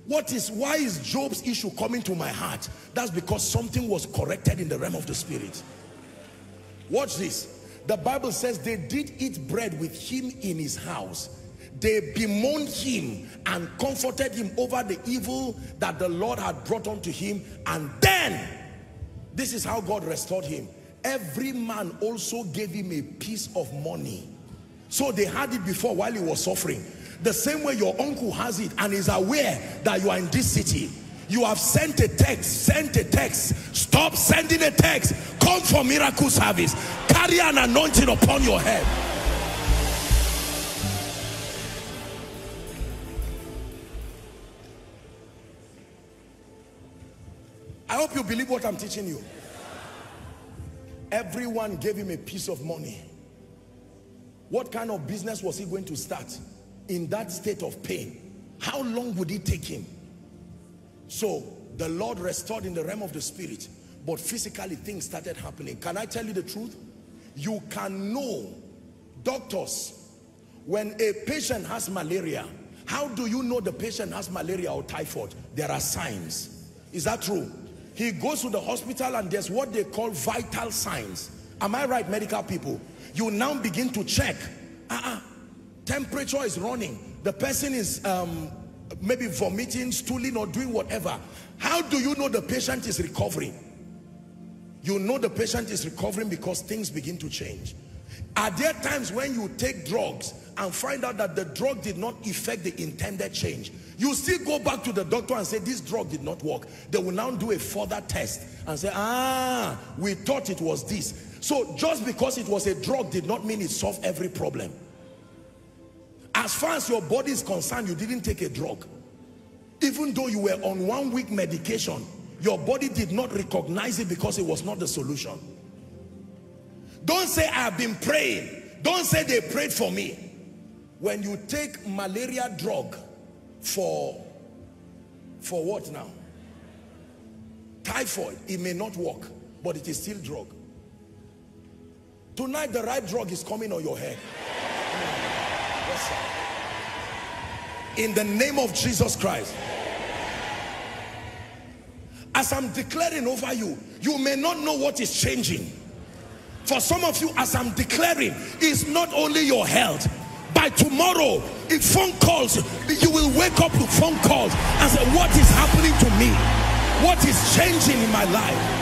what is, why is Job's issue coming to my heart? That's because something was corrected in the realm of the spirit. Watch this. The Bible says they did eat bread with him in his house. They bemoaned him and comforted him over the evil that the Lord had brought unto him. And then, this is how God restored him. Every man also gave him a piece of money. So they had it before while he was suffering. The same way your uncle has it and is aware that you are in this city. You have sent a text, sent a text. Stop sending a text. Come for miracle service. Carry an anointing upon your head. I hope you believe what I'm teaching you. Everyone gave him a piece of money. What kind of business was he going to start in that state of pain? How long would it take him? So the Lord restored in the realm of the spirit, but physically things started happening. Can I tell you the truth? You can know, doctors, when a patient has malaria, how do you know the patient has malaria or typhoid? There are signs. Is that true? He goes to the hospital and there's what they call vital signs. Am I right, medical people? You now begin to check. Uh-uh. Temperature is running. The person is um, maybe vomiting, stooling, or doing whatever. How do you know the patient is recovering? You know the patient is recovering because things begin to change. Are there times when you take drugs and find out that the drug did not affect the intended change? You still go back to the doctor and say, this drug did not work. They will now do a further test and say, ah, we thought it was this. So just because it was a drug did not mean it solved every problem. As far as your body is concerned, you didn't take a drug. Even though you were on one week medication, your body did not recognize it because it was not the solution. Don't say, I have been praying. Don't say they prayed for me. When you take malaria drug for, for what now? Typhoid, it may not work, but it is still drug. Tonight, the right drug is coming on your head. In the name of Jesus Christ. As I'm declaring over you, you may not know what is changing. For some of you, as I'm declaring, it's not only your health. By tomorrow, if phone calls, you will wake up to phone calls and say, what is happening to me? What is changing in my life?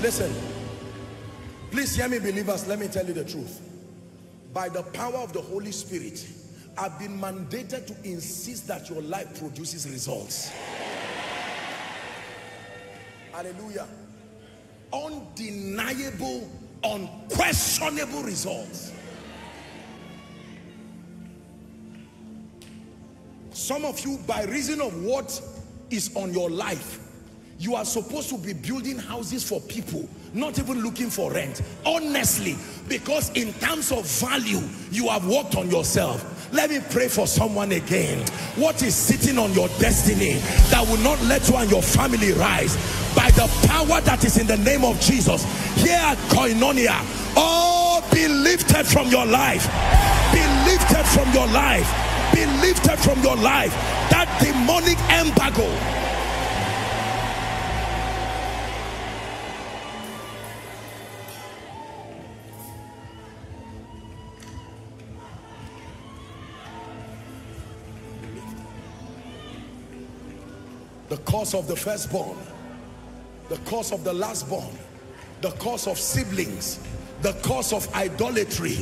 Listen, please hear me, believers. Let me tell you the truth. By the power of the Holy Spirit, I've been mandated to insist that your life produces results. Hallelujah. Undeniable, unquestionable results. Some of you, by reason of what is on your life, you are supposed to be building houses for people, not even looking for rent. Honestly, because in terms of value, you have worked on yourself. Let me pray for someone again. What is sitting on your destiny that will not let you and your family rise? By the power that is in the name of Jesus, here at Koinonia, oh, be lifted from your life. Be lifted from your life. Be lifted from your life. That demonic embargo. The curse of the firstborn, the curse of the lastborn, the curse of siblings, the curse of idolatry,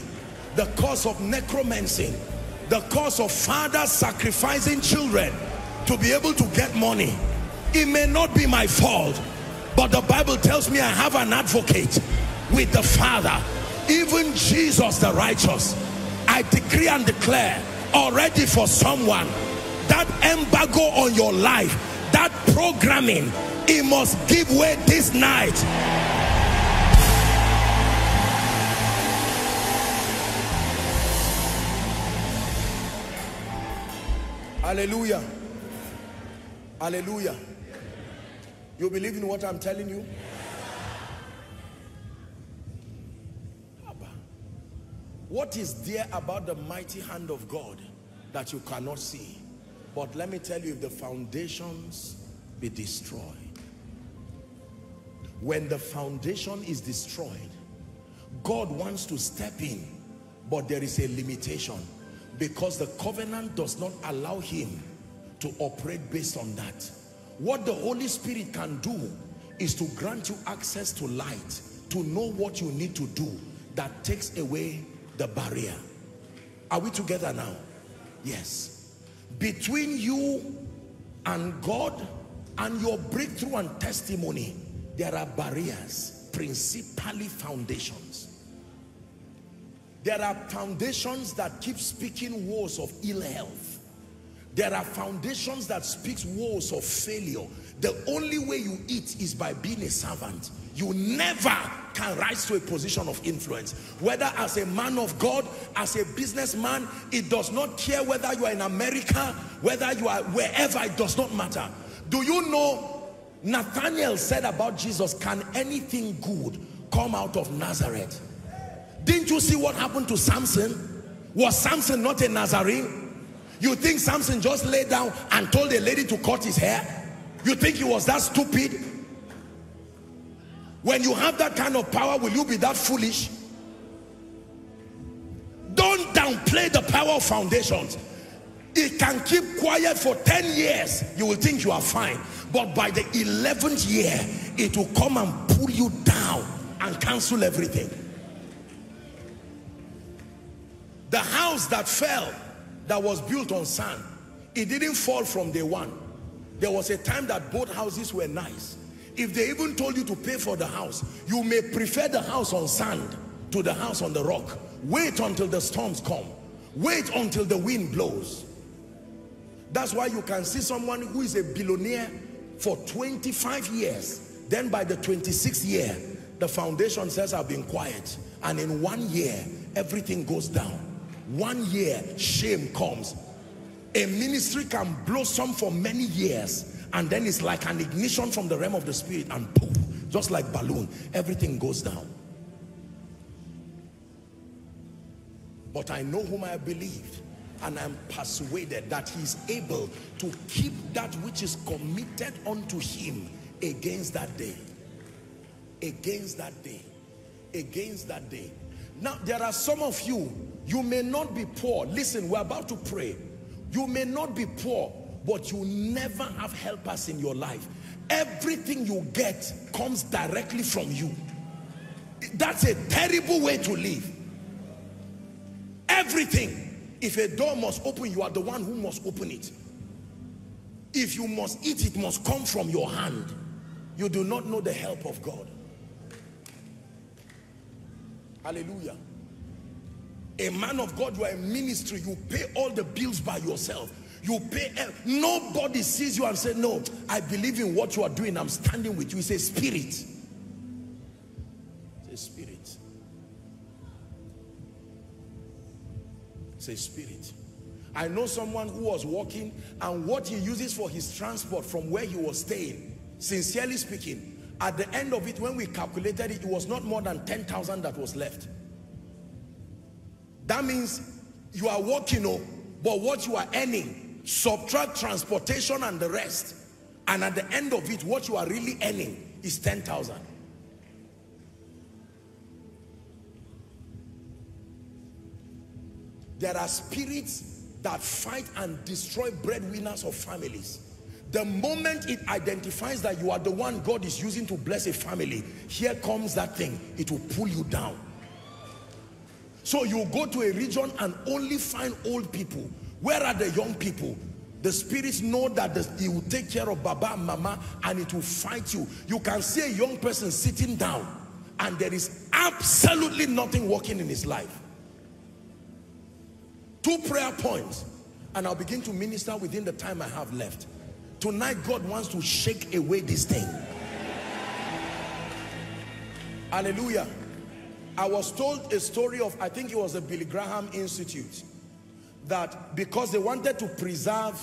the curse of necromancy, the curse of fathers sacrificing children to be able to get money. It may not be my fault, but the Bible tells me I have an advocate with the Father, even Jesus the righteous. I decree and declare already for someone, that embargo on your life, that programming, it must give way this night. Hallelujah. Hallelujah. You believe in what I'm telling you? Yes. What is there about the mighty hand of God that you cannot see? But let me tell you, if the foundations be destroyed, when the foundation is destroyed, God wants to step in, but there is a limitation, because the covenant does not allow him to operate based on that. What the Holy Spirit can do is to grant you access to light, to know what you need to do. That takes away the barrier. Are we together now? Yes. Between you and God and your breakthrough and testimony, there are barriers, principally foundations. There are foundations that keep speaking words of ill health. There are foundations that speaks words of failure. The only way you eat is by being a servant. You never can rise to a position of influence. Whether as a man of God, as a businessman, it does not care whether you are in America, whether you are wherever, it does not matter. Do you know Nathaniel said about Jesus, can anything good come out of Nazareth? Didn't you see what happened to Samson? Was Samson not a Nazarene? You think Samson just lay down and told a lady to cut his hair? You think he was that stupid? When you have that kind of power, will you be that foolish? Don't downplay the power of foundations. It can keep quiet for ten years. You will think you are fine. But by the eleventh year, it will come and pull you down and cancel everything. The house that fell, that was built on sand, it didn't fall from day one. There was a time that both houses were nice. If they even told you to pay for the house, you may prefer the house on sand to the house on the rock. Wait until the storms come. Wait until the wind blows. That's why you can see someone who is a billionaire for twenty-five years. Then by the twenty-sixth year, the foundation says, I've been quiet. And in one year, everything goes down. One year, shame comes. A ministry can blossom for many years, and then it's like an ignition from the realm of the spirit, and poof, just like balloon, everything goes down. But I know whom I believe, and I'm persuaded that he's able to keep that which is committed unto him against that day, against that day, against that day. Now, there are some of you, you may not be poor. Listen, we're about to pray. You may not be poor, but you never have helpers in your life. Everything you get comes directly from you. That's a terrible way to live. Everything. If a door must open, you are the one who must open it. If you must eat, it must come from your hand. You do not know the help of God. Hallelujah. A man of God, you are a ministry, you pay all the bills by yourself. You pay, nobody sees you and says, no, I believe in what you are doing, I'm standing with you. It's a spirit. It's a spirit. It's a spirit. I know someone who was walking, and what he uses for his transport from where he was staying, sincerely speaking, at the end of it, when we calculated it, it was not more than ten thousand that was left. That means you are walking, oh, but what you are earning, subtract transportation and the rest. And at the end of it, what you are really earning is ten thousand. There are spirits that fight and destroy breadwinners of families. The moment it identifies that you are the one God is using to bless a family, here comes that thing. It will pull you down. So you go to a region and only find old people. Where are the young people? The spirits know that he will take care of Baba and Mama, and it will fight you. You can see a young person sitting down and there is absolutely nothing working in his life. Two prayer points, and I'll begin to minister within the time I have left. Tonight, God wants to shake away this thing. Hallelujah. I was told a story of, I think it was the Billy Graham Institute, that because they wanted to preserve,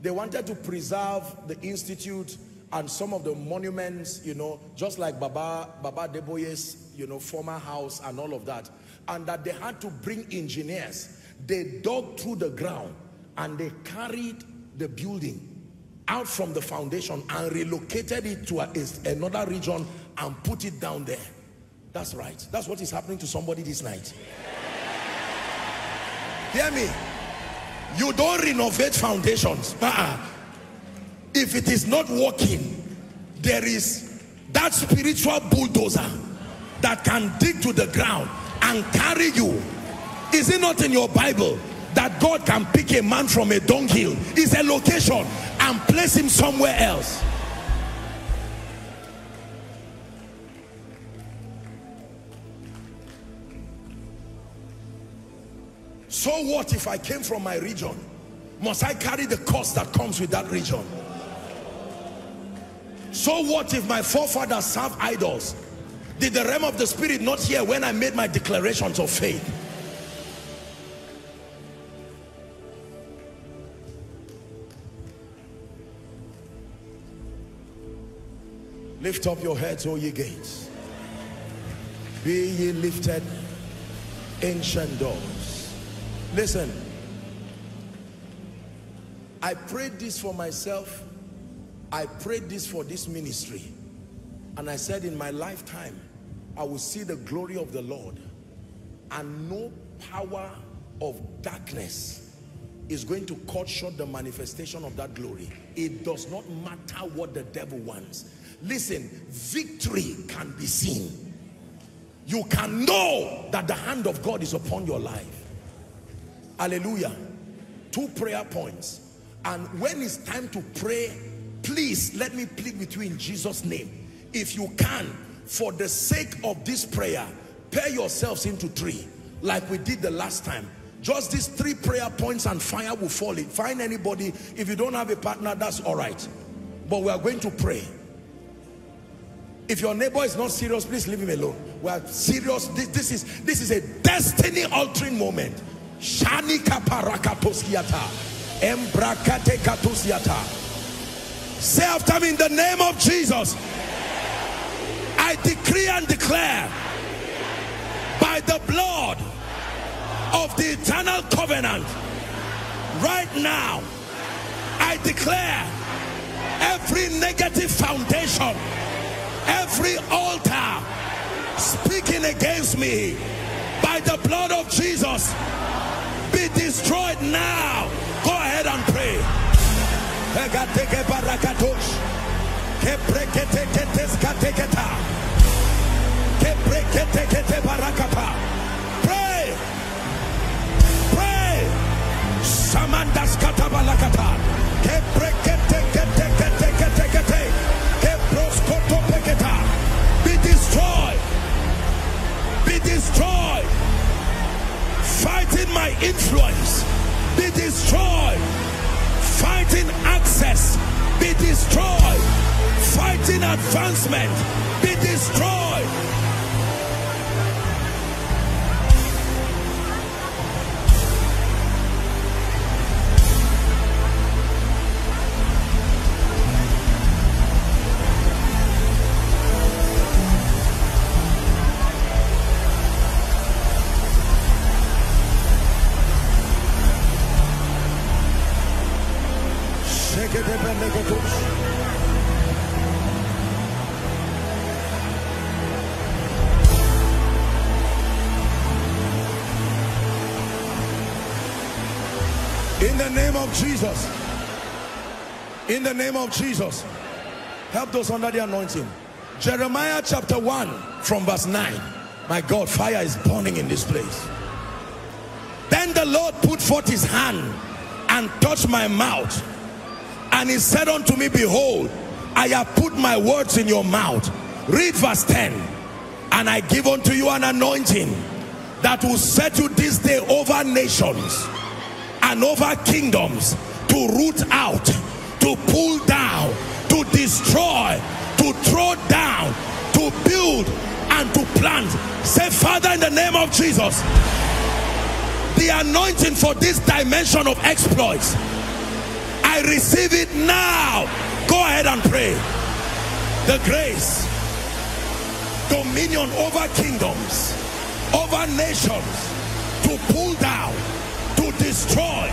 they wanted to preserve the institute and some of the monuments, you know, just like Baba, Baba Deboye's, you know, former house and all of that. And that they had to bring engineers. They dug through the ground and they carried the building out from the foundation and relocated it to a, another region and put it down there. That's right. That's what is happening to somebody this night. Hear me. You don't renovate foundations. Uh-uh. If it is not working, there is that spiritual bulldozer that can dig to the ground and carry you. Is it not in your Bible that God can pick a man from a dunghill? It's a location and place him somewhere else. So what if I came from my region? Must I carry the cost that comes with that region? So what if my forefathers served idols? Did the realm of the spirit not hear when I made my declarations of faith? Lift up your heads, O ye gates. Be ye lifted, ancient doors. Listen, I prayed this for myself. I prayed this for this ministry. And I said, in my lifetime, I will see the glory of the Lord. And no power of darkness is going to cut short the manifestation of that glory. It does not matter what the devil wants. Listen, victory can be seen. You can know that the hand of God is upon your life. Hallelujah. Two prayer points. And when it's time to pray, please let me plead with you in Jesus' name. If you can, for the sake of this prayer, pair yourselves into three, like we did the last time. Just these three prayer points and fire will fall in. Find anybody. If you don't have a partner, that's all right. But we are going to pray. If your neighbor is not serious, please leave him alone. We are serious. This, this is this is a destiny altering moment. Say after me, in the name of Jesus, I decree and declare by the blood of the eternal covenant, right now, I declare every negative foundation, every altar speaking against me by the blood of Jesus be destroyed now. Go ahead and pray. Pray. Pray. Samandas katabalakata. Be destroyed. Be destroyed. Fighting my influence. Be destroyed. Fighting access. Be destroyed. Fighting advancement. Be destroyed. Jesus, in the name of Jesus, help those under the anointing. Jeremiah chapter one from verse nine. My God, fire is burning in this place. Then the Lord put forth his hand and touched my mouth, and he said unto me, behold, I have put my words in your mouth. Read verse ten. And I give unto you an anointing that will set you this day over nations and over kingdoms, to root out, to pull down, to destroy, to throw down, to build and to plant. Say, Father, in the name of Jesus, the anointing for this dimension of exploits, I receive it now. Go ahead and pray. the grace, dominion over kingdoms, over nations, to pull down, to destroy.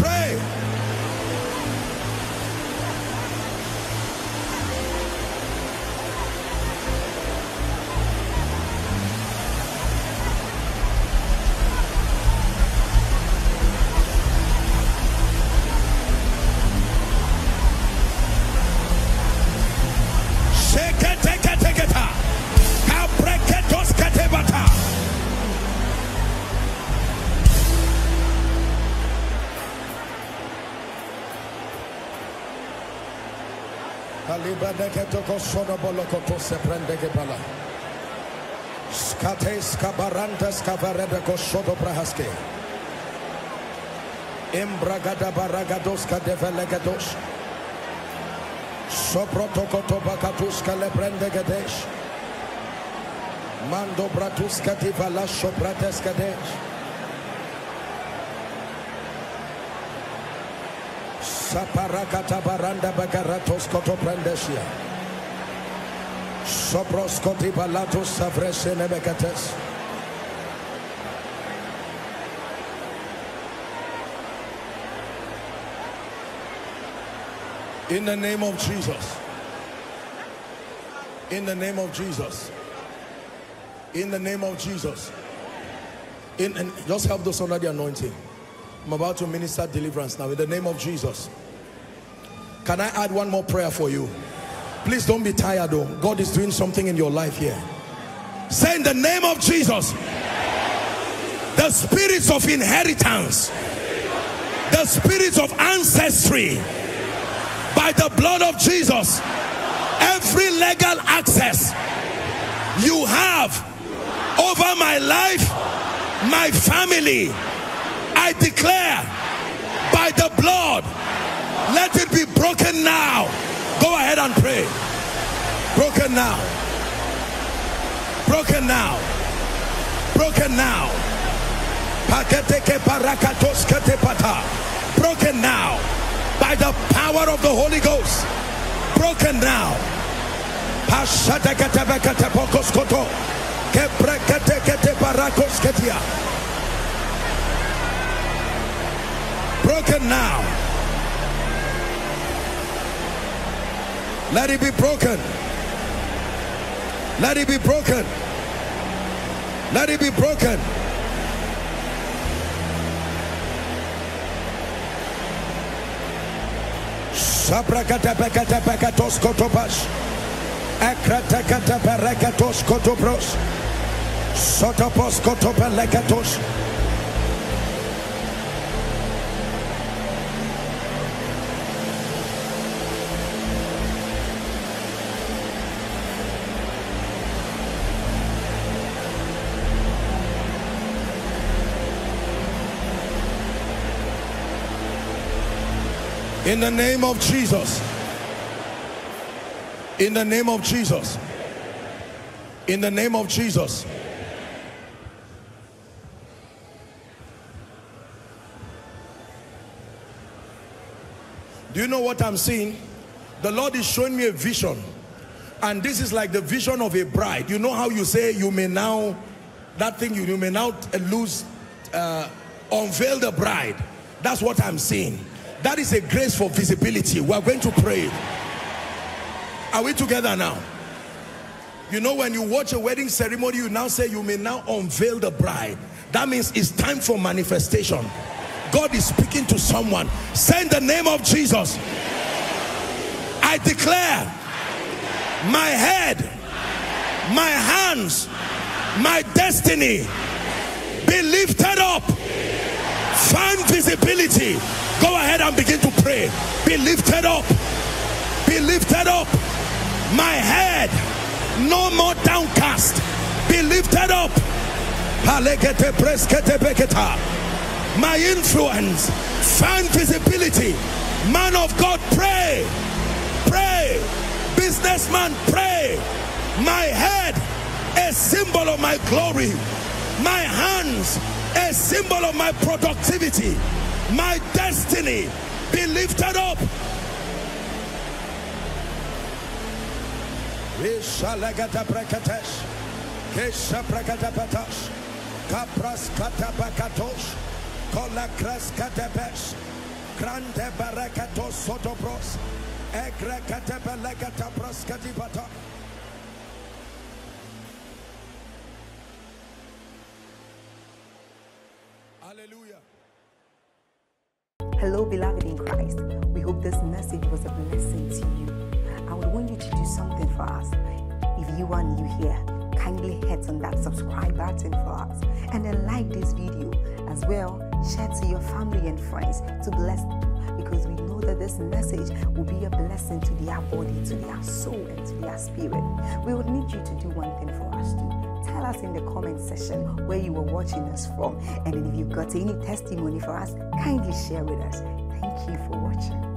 Pray. Mando bratuska divala soprateska desh. Saparakata baranda bagaratos koto brandesia. Soproskoti balatos savresene megates. In the name of Jesus. In the name of Jesus. In the name of Jesus. In, in, just help those under the anointing. I'm about to minister deliverance now. In the name of Jesus. Can I add one more prayer for you? Please don't be tired though. God is doing something in your life here. Say, in the name of Jesus. The spirits of inheritance. The spirits of ancestry. By the blood of Jesus. Every legal access you have over my life, my family, I declare by the blood, let it be broken now. Go ahead and pray. Broken now. Broken now. Broken now. Broken now. By the power of the Holy Ghost. Broken now. Broken now. Let it be broken. Let it be broken. Let it be broken. Ekrakata perekatos kotopros Sotopos kotopelekatos. In the name of Jesus. In the name of Jesus. In the name of Jesus. Do you know what I'm seeing? The Lord is showing me a vision. And this is like the vision of a bride. You know how you say you may now, that thing you, you may now lose, uh, unveil the bride. That's what I'm seeing. That is a grace for visibility. We are going to pray. Are we together now? You know, when you watch a wedding ceremony, you now say you may now unveil the bride. That means it's time for manifestation. God is speaking to someone. Say, in the name of Jesus, I declare my head, my hands, my destiny be lifted up. Find visibility. Go ahead and begin to pray. Be lifted up. Be lifted up. My head, no more downcast. Be lifted up. My influence, find visibility. Man of God, pray. Pray. Businessman, pray. My head, a symbol of my glory. My hands, a symbol of my productivity. My destiny, be lifted up. Hallelujah. Hello, beloved in Christ. We hope this message was a blessing to you. I would want you to do something for us. If you are new here, kindly hit on that subscribe button for us, and then like this video as well. Share to your family and friends to bless them, because we know that this message will be a blessing to their body, to their soul, and to their spirit. We would need you to do one thing for us too. Tell us in the comment section where you were watching us from, and if you've got any testimony for us, kindly share with us. Thank you for watching.